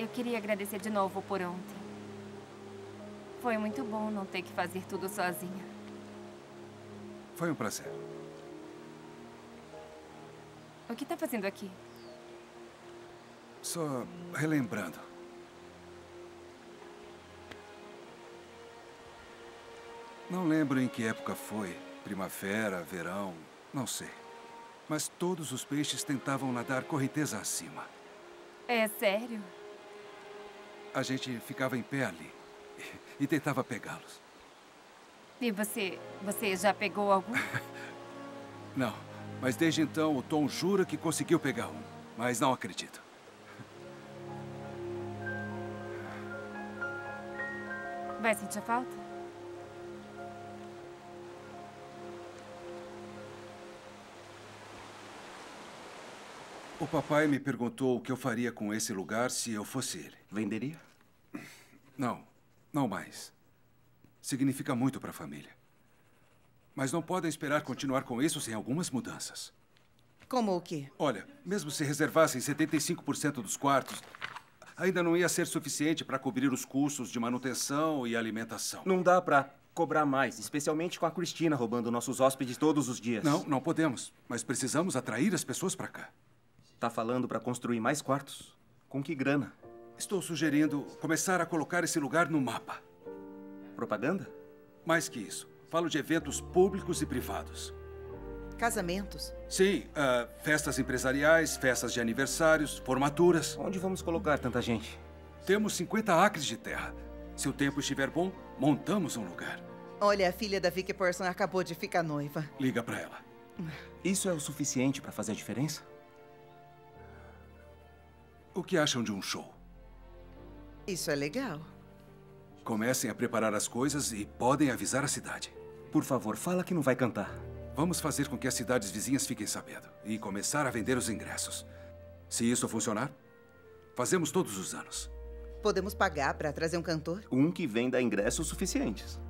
Eu queria agradecer de novo por ontem. Foi muito bom não ter que fazer tudo sozinha. Foi um prazer. O que está fazendo aqui? Só relembrando. Não lembro em que época foi. Primavera, verão, não sei. Mas todos os peixes tentavam nadar correnteza acima. É sério? A gente ficava em pé ali e tentava pegá-los. E você já pegou algum? Não, mas desde então o Tom jura que conseguiu pegar um, mas não acredito. Vai sentir falta? O papai me perguntou o que eu faria com esse lugar se eu fosse ele. Venderia? Não, não mais. Significa muito para a família. Mas não podem esperar continuar com isso sem algumas mudanças. Como o quê? Olha, mesmo se reservassem 75% dos quartos, ainda não ia ser suficiente para cobrir os custos de manutenção e alimentação. Não dá para cobrar mais, especialmente com a Christina roubando nossos hóspedes todos os dias. Não, não podemos. Mas precisamos atrair as pessoas para cá. Tá falando para construir mais quartos? Com que grana? Estou sugerindo começar a colocar esse lugar no mapa. Propaganda? Mais que isso. Falo de eventos públicos e privados. Casamentos? Sim, festas empresariais, festas de aniversários, formaturas. Onde vamos colocar tanta gente? Temos 50 acres de terra. Se o tempo estiver bom, montamos um lugar. Olha, a filha da Vicky Parson acabou de ficar noiva. Liga para ela. Isso é o suficiente para fazer a diferença? O que acham de um show? Isso é legal. Comecem a preparar as coisas e podem avisar a cidade. Por favor, fala que não vai cantar. Vamos fazer com que as cidades vizinhas fiquem sabendo e começar a vender os ingressos. Se isso funcionar, fazemos todos os anos. Podemos pagar para trazer um cantor? Um que venda ingressos suficientes.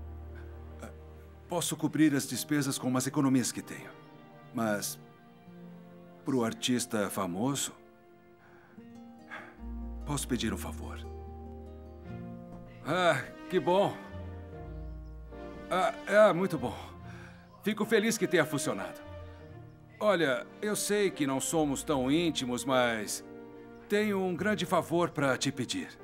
Posso cobrir as despesas com umas economias que tenho. Mas, para o artista famoso... Posso pedir um favor? Ah, que bom. Ah, muito bom. Fico feliz que tenha funcionado. Olha, eu sei que não somos tão íntimos, mas... tenho um grande favor para te pedir.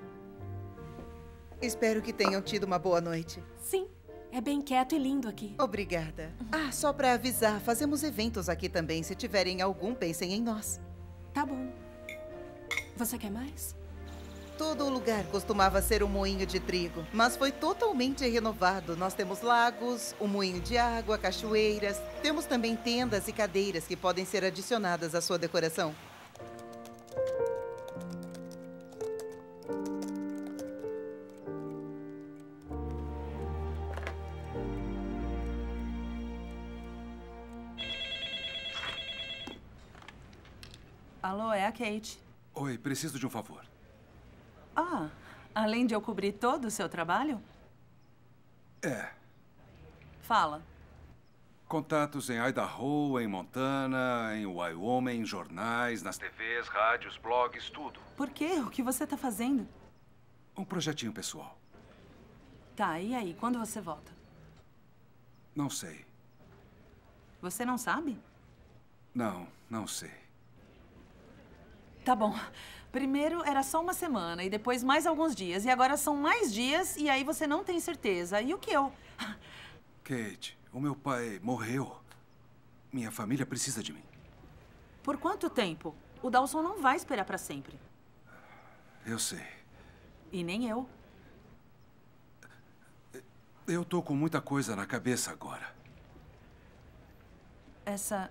Espero que tenham tido uma boa noite. Sim, é bem quieto e lindo aqui. Obrigada. Ah, só para avisar, fazemos eventos aqui também. Se tiverem algum, pensem em nós. Tá bom. Você quer mais? Todo o lugar costumava ser um moinho de trigo, mas foi totalmente renovado. Nós temos lagos, um moinho de água, cachoeiras. Temos também tendas e cadeiras que podem ser adicionadas à sua decoração. Alô, é a Kate. Oi, preciso de um favor. Ah, além de eu cobrir todo o seu trabalho? É. Fala. Contatos em Idaho, em Montana, em Wyoming, em jornais, nas TVs, rádios, blogs, tudo. Por quê? O que você tá fazendo? Um projetinho pessoal. Tá, e aí? Quando você volta? Não sei. Você não sabe? Não, não sei. Tá bom. Primeiro era só uma semana e depois mais alguns dias. E agora são mais dias e aí você não tem certeza. E o que eu... Kate, o meu pai morreu. Minha família precisa de mim. Por quanto tempo? O Dawson não vai esperar pra sempre. Eu sei. E nem eu. Eu tô com muita coisa na cabeça agora. Essa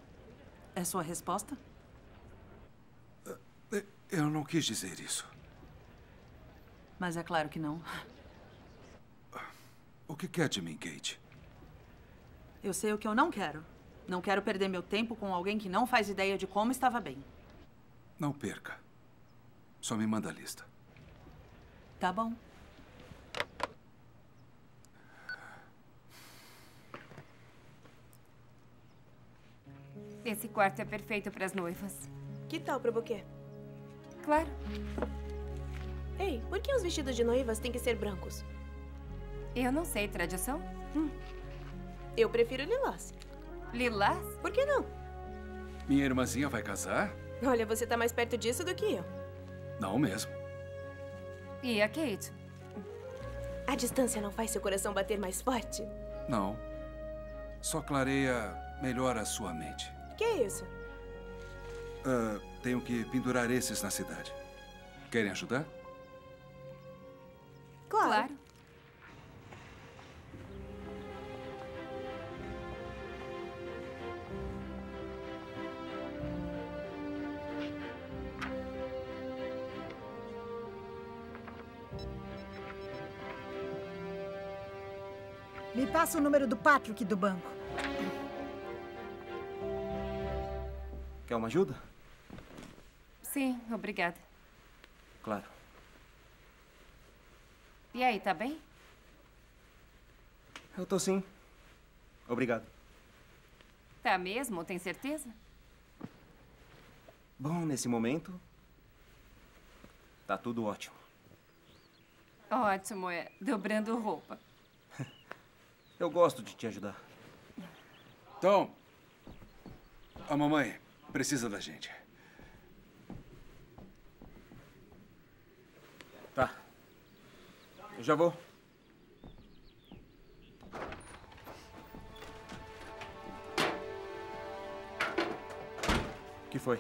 é sua resposta? Eu não quis dizer isso. Mas é claro que não. O que quer de mim, Kate? Eu sei o que eu não quero. Não quero perder meu tempo com alguém que não faz ideia de como estava bem. Não perca. Só me manda a lista. Tá bom. Esse quarto é perfeito para as noivas. Que tal para o buquê? Claro. Ei, por que os vestidos de noivas têm que ser brancos? Eu não sei, tradição? Eu prefiro lilás. Lilás? Por que não? Minha irmãzinha vai casar? Olha, você tá mais perto disso do que eu. Não mesmo. E a Kate? A distância não faz seu coração bater mais forte? Não. Só clareia melhor a sua mente. Que é isso? Tenho que pendurar esses na cidade. Querem ajudar? Claro. Me passa o número do Patrick do banco. Quer uma ajuda? Sim, obrigada. Claro. E aí, tá bem? Eu tô sim. Obrigado. Tá mesmo? Tem certeza? Bom, nesse momento, tá tudo ótimo. Ótimo é dobrando roupa. Eu gosto de te ajudar. Tom, a mamãe precisa da gente. Tá. Eu já vou. O que foi?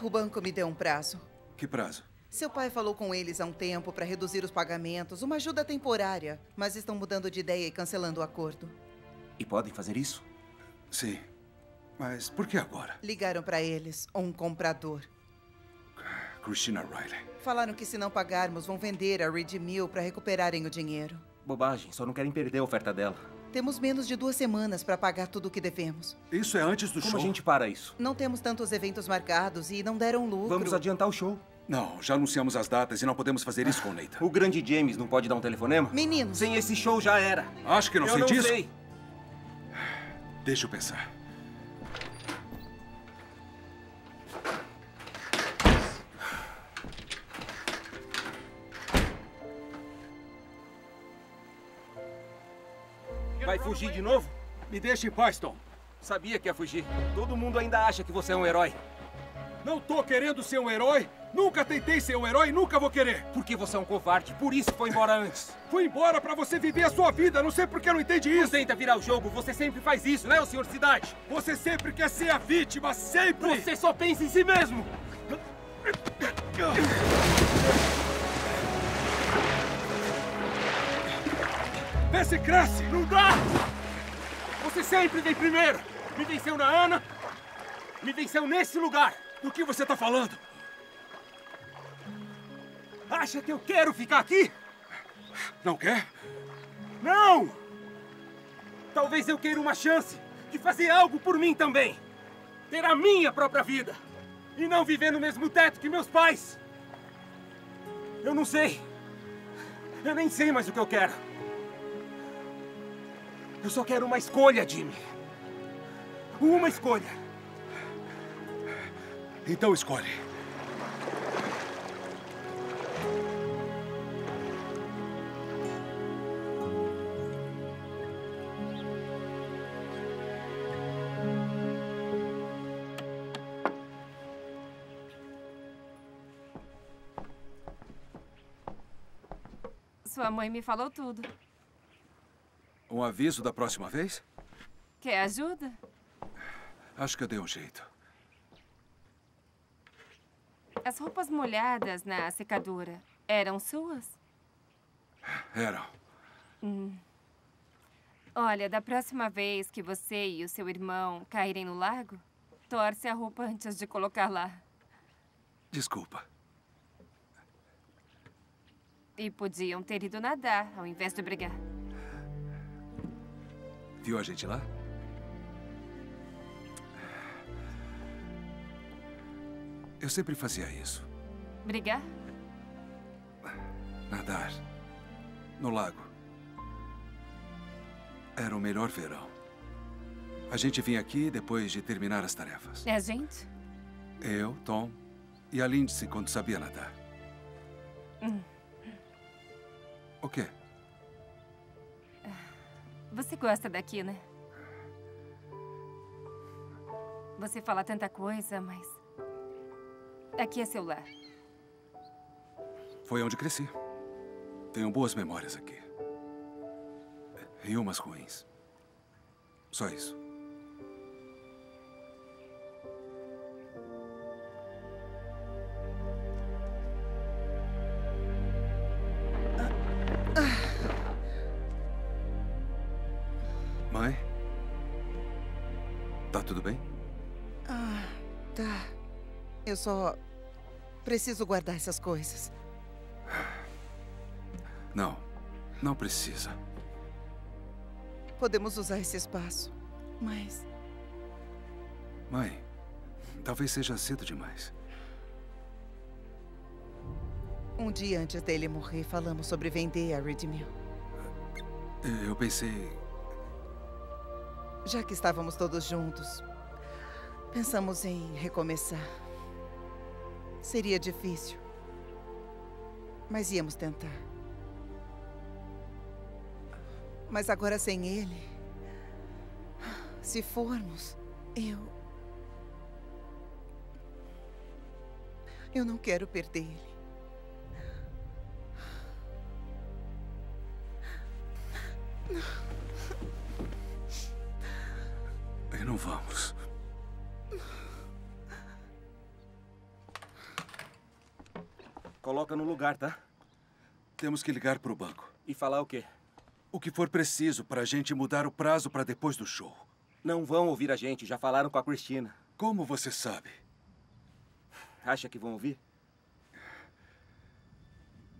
O banco me deu um prazo. Que prazo? Seu pai falou com eles há um tempo para reduzir os pagamentos, uma ajuda temporária, mas estão mudando de ideia e cancelando o acordo. E podem fazer isso? Sim. Mas por que agora? Ligaram para eles, um comprador. Christina Riley. Falaram que se não pagarmos, vão vender a Reed Mill para recuperarem o dinheiro. Bobagem, só não querem perder a oferta dela. Temos menos de 2 semanas para pagar tudo o que devemos. Isso é antes do show? Como a gente para isso? Não temos tantos eventos marcados e não deram lucro. Vamos adiantar o show. Não, já anunciamos as datas e não podemos fazer isso com o Nathan. O grande James não pode dar um telefonema? Menino. Sem esse show já era. Acho que não sei disso. Eu não sei. Deixa eu pensar. Vai fugir de novo? Me deixa em paz, Tom. Sabia que ia fugir. Todo mundo ainda acha que você é um herói. Não tô querendo ser um herói. Nunca tentei ser um herói e nunca vou querer. Porque você é um covarde. Por isso foi embora antes. Fui embora pra você viver a sua vida. Não sei por que não entende isso. Não tenta virar o jogo. Você sempre faz isso, né, senhor Cidade? Você sempre quer ser a vítima. Sempre. Você só pensa em si mesmo. Vê se cresce! Não dá! Você sempre vem primeiro! Me venceu na Ana, me venceu nesse lugar! Do que você tá falando? Acha que eu quero ficar aqui? Não quer? Não! Talvez eu queira uma chance de fazer algo por mim também. Ter a minha própria vida. e não viver no mesmo teto que meus pais. Eu não sei. Eu nem sei mais o que eu quero. Eu só quero uma escolha, Jimmy. Uma escolha. Então escolhe. Sua mãe me falou tudo. Um aviso da próxima vez? Quer ajuda? Acho que eu dei um jeito. As roupas molhadas na secadora eram suas? Eram. Olha, da próxima vez que você e o seu irmão caírem no lago, torce a roupa antes de colocar lá. Desculpa. E podiam ter ido nadar, ao invés de brigar. Viu a gente lá? Eu sempre fazia isso. Brigar? Nadar. No lago. Era o melhor verão. A gente vinha aqui depois de terminar as tarefas. É a gente? Eu, Tom e a Lindsay quando sabia nadar. O quê? Você gosta daqui, né? Você fala tanta coisa, mas... aqui é seu lar. Foi onde cresci. Tenho boas memórias aqui. E umas ruins. Só isso. Eu só preciso guardar essas coisas. Não, não precisa. Podemos usar esse espaço, mas... Mãe, talvez seja cedo demais. Um dia antes dele morrer, falamos sobre vender a Red Mill. Eu pensei... Já que estávamos todos juntos, pensamos em recomeçar. Seria difícil, mas íamos tentar. Mas agora sem ele, se formos, eu não quero perder ele. E não vamos. Coloca no lugar, tá? Temos que ligar pro banco. E falar o quê? O que for preciso pra gente mudar o prazo pra depois do show. Não vão ouvir a gente, já falaram com a Christina. Como você sabe? Acha que vão ouvir?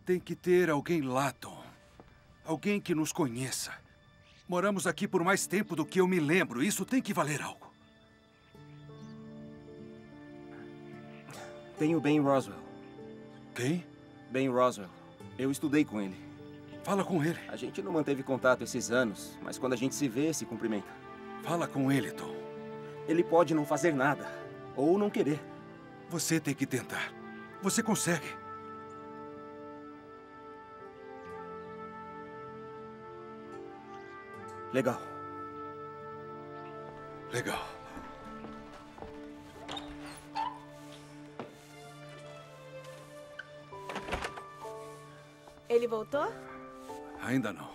Tem que ter alguém lá, Tom. Alguém que nos conheça. Moramos aqui por mais tempo do que eu me lembro. Isso tem que valer algo. Tenho bem, Roswell. Quem? Ben Roswell. Eu estudei com ele. Fala com ele. A gente não manteve contato esses anos, mas quando a gente se vê, se cumprimenta. Fala com ele, Tom. Ele pode não fazer nada, ou não querer. Você tem que tentar. Você consegue. Legal. Legal. Ele voltou? Ainda não.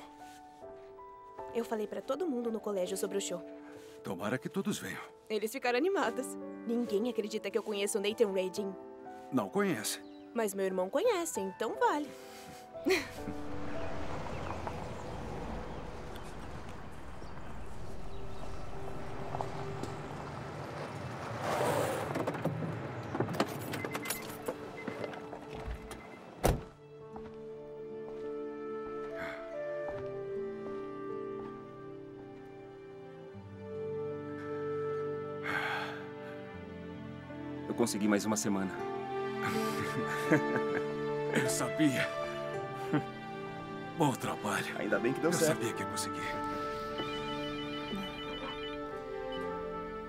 Eu falei pra todo mundo no colégio sobre o show. Tomara que todos venham. Eles ficaram animados. Ninguém acredita que eu conheço o Nathan Reading. Não conhece. Mas meu irmão conhece, então vale. Eu consegui mais uma semana. Eu sabia. Bom trabalho. Ainda bem que deu certo. Eu sabia que ia conseguir.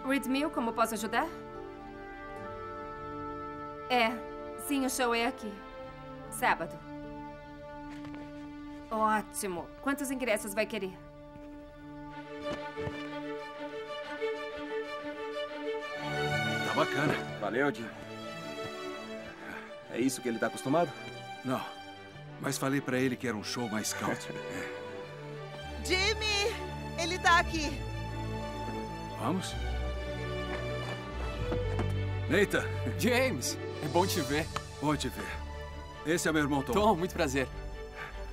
Reed Mill, como posso ajudar? Sim, o show é aqui. Sábado. Ótimo. Quantos ingressos vai querer? Tá bacana. Valeu, Jim. É isso que ele tá acostumado? Não. Mas falei pra ele que era um show mais calmo. Jimmy! Ele tá aqui. Vamos? Nathan! James! É bom te ver. Bom te ver. Esse é meu irmão Tom. Tom, muito prazer.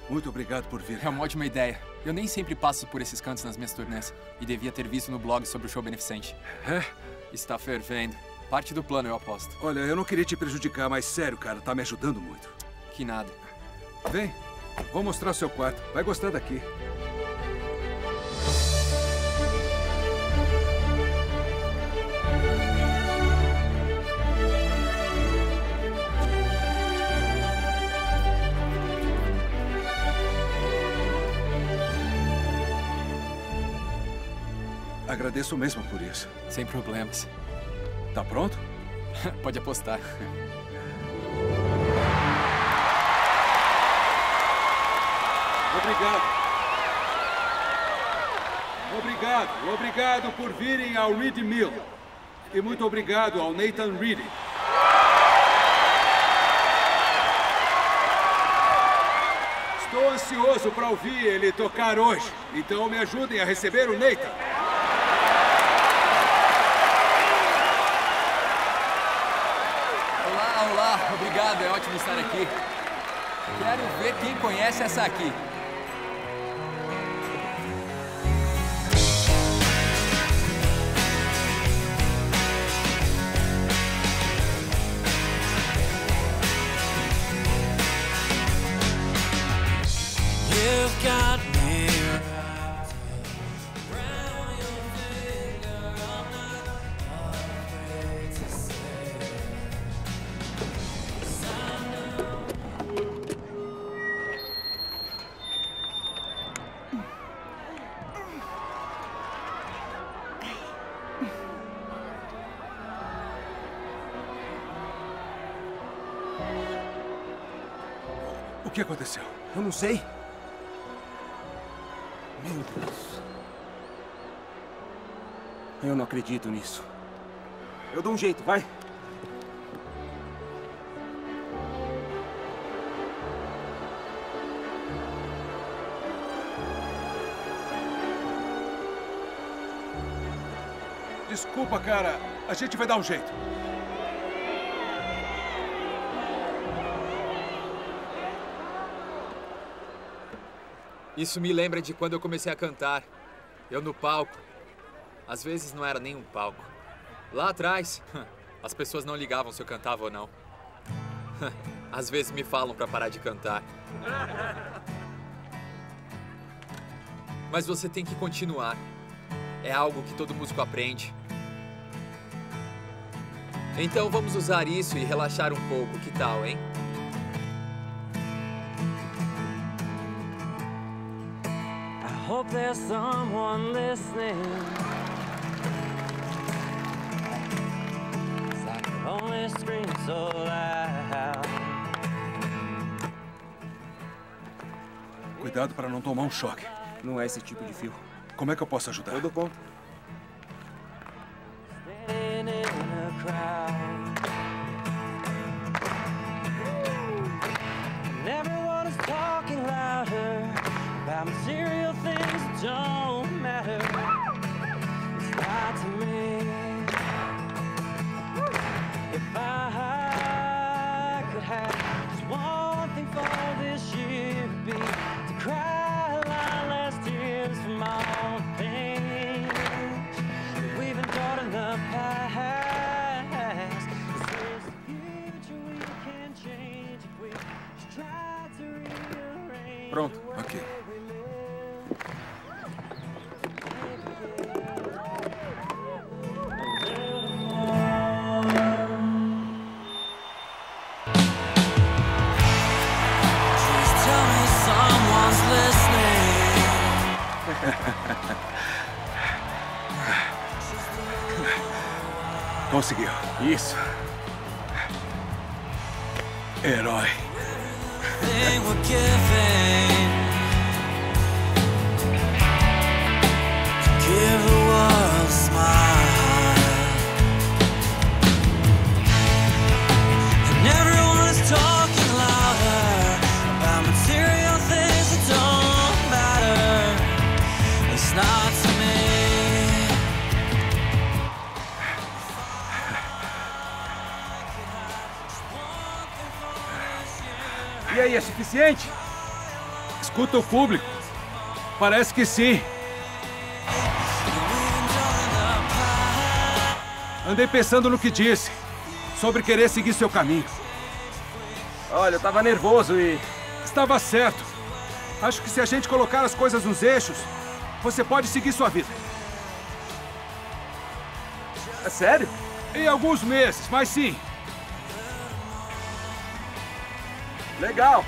Muito obrigado por vir. É uma ótima ideia. Eu nem sempre passo por esses cantos nas minhas turnês. E devia ter visto no blog sobre o show beneficente. É? Está fervendo. Parte do plano, eu aposto. Olha, eu não queria te prejudicar, mas sério, cara, tá me ajudando muito. Que nada. Vem, vou mostrar seu quarto. Vai gostar daqui. Agradeço mesmo por isso. Sem problemas. Tá pronto? Pode apostar. Obrigado por virem ao Reed Mill. E muito obrigado ao Nathan Reading. Estou ansioso para ouvir ele tocar hoje. Então me ajudem a receber o Nathan. Obrigado, é ótimo estar aqui. Quero ver quem conhece essa aqui. O que aconteceu? Eu não sei. Meu Deus. Eu não acredito nisso. Eu dou um jeito, vai. Desculpa, cara. A gente vai dar um jeito. Isso me lembra de quando eu comecei a cantar. Eu no palco. Às vezes não era nem um palco. Lá atrás, as pessoas não ligavam se eu cantava ou não. Às vezes me falam pra parar de cantar. Mas você tem que continuar. É algo que todo músico aprende. Então vamos usar isso e relaxar um pouco. Que tal, hein? Hope there's someone listening. 'Cause I can only scream so loud. Cuidado para não tomar um choque. Não é esse tipo de fio. Como é que eu posso ajudar? Eu dou conta. Pronto. Ok. Conseguiu. Isso. Herói. E aí, é suficiente? Escuta o público. Parece que sim. Andei pensando no que disse, sobre querer seguir seu caminho. Olha, eu tava nervoso e... Estava certo. Acho que se a gente colocar as coisas nos eixos, você pode seguir sua vida. É sério? Em alguns meses, mas sim. Legal!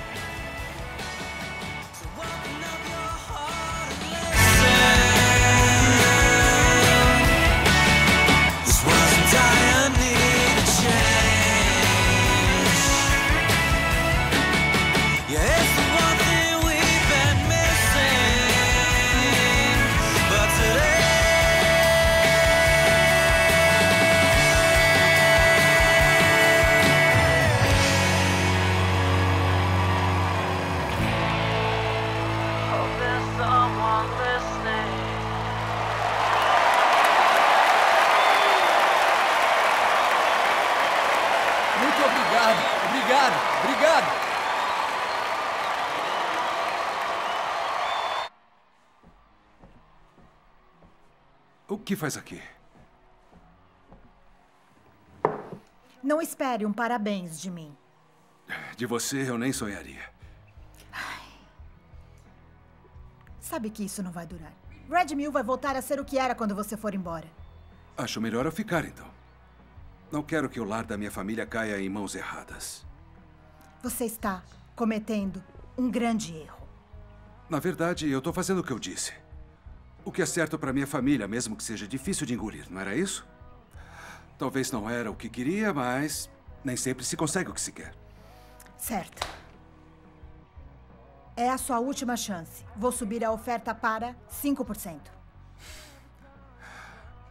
O que faz aqui? Não espere um parabéns de mim. De você eu nem sonharia. Ai. Sabe que isso não vai durar. Red Mill vai voltar a ser o que era quando você for embora. Acho melhor eu ficar, então. Não quero que o lar da minha família caia em mãos erradas. Você está cometendo um grande erro. Na verdade, eu estou fazendo o que eu disse. O que é certo para minha família, mesmo que seja difícil de engolir, não era isso? Talvez não era o que queria, mas nem sempre se consegue o que se quer. Certo. É a sua última chance. Vou subir a oferta para 5%.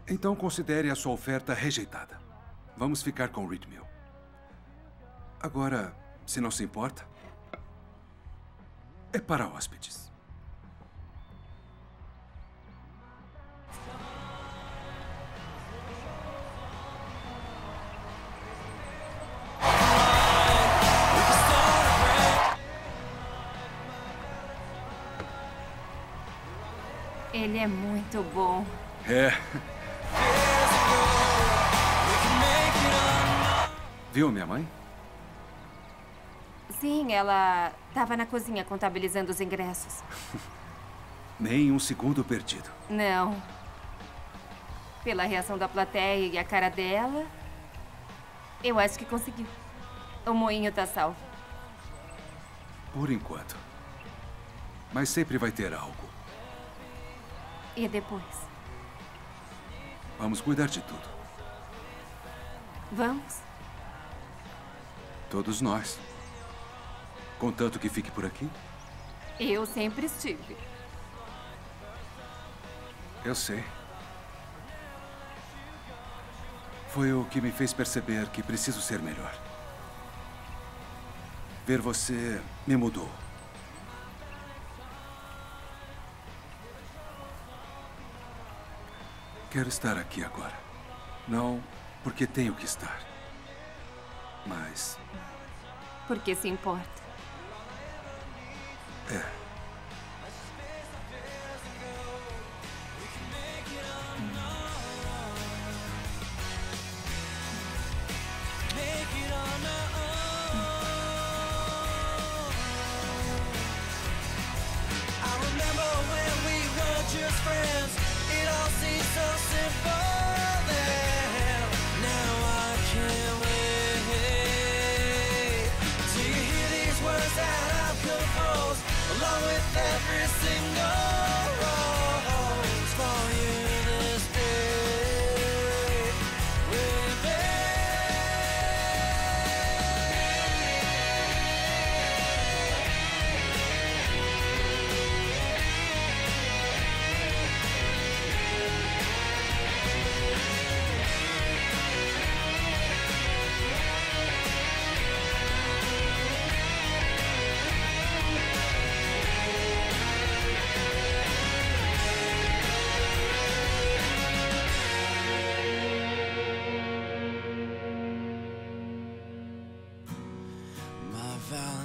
Então considere a sua oferta rejeitada. Vamos ficar com o Reed Mill. Agora, se não se importa, é para hóspedes. Ele é muito bom. É. Viu minha mãe? Sim, ela estava na cozinha contabilizando os ingressos. Nem um segundo perdido. Não. Pela reação da plateia e a cara dela, eu acho que conseguiu. O moinho está salvo. Por enquanto. Mas sempre vai ter algo. E depois? Vamos cuidar de tudo. Vamos? Todos nós. Contanto que fique por aqui? Eu sempre estive. Eu sei. Foi o que me fez perceber que preciso ser melhor. Ver você me mudou. Quero estar aqui agora. Não porque tenho que estar, mas... porque se importa. É.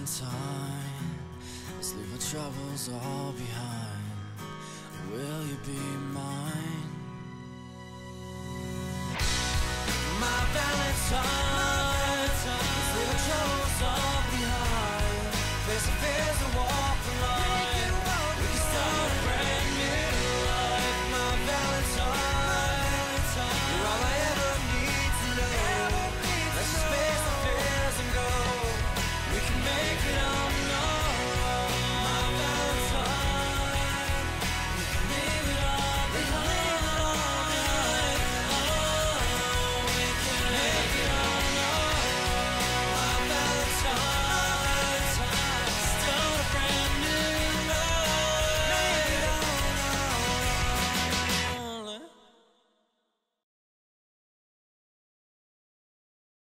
time. Let's leave our troubles all behind. Will you be mine? My Valentine.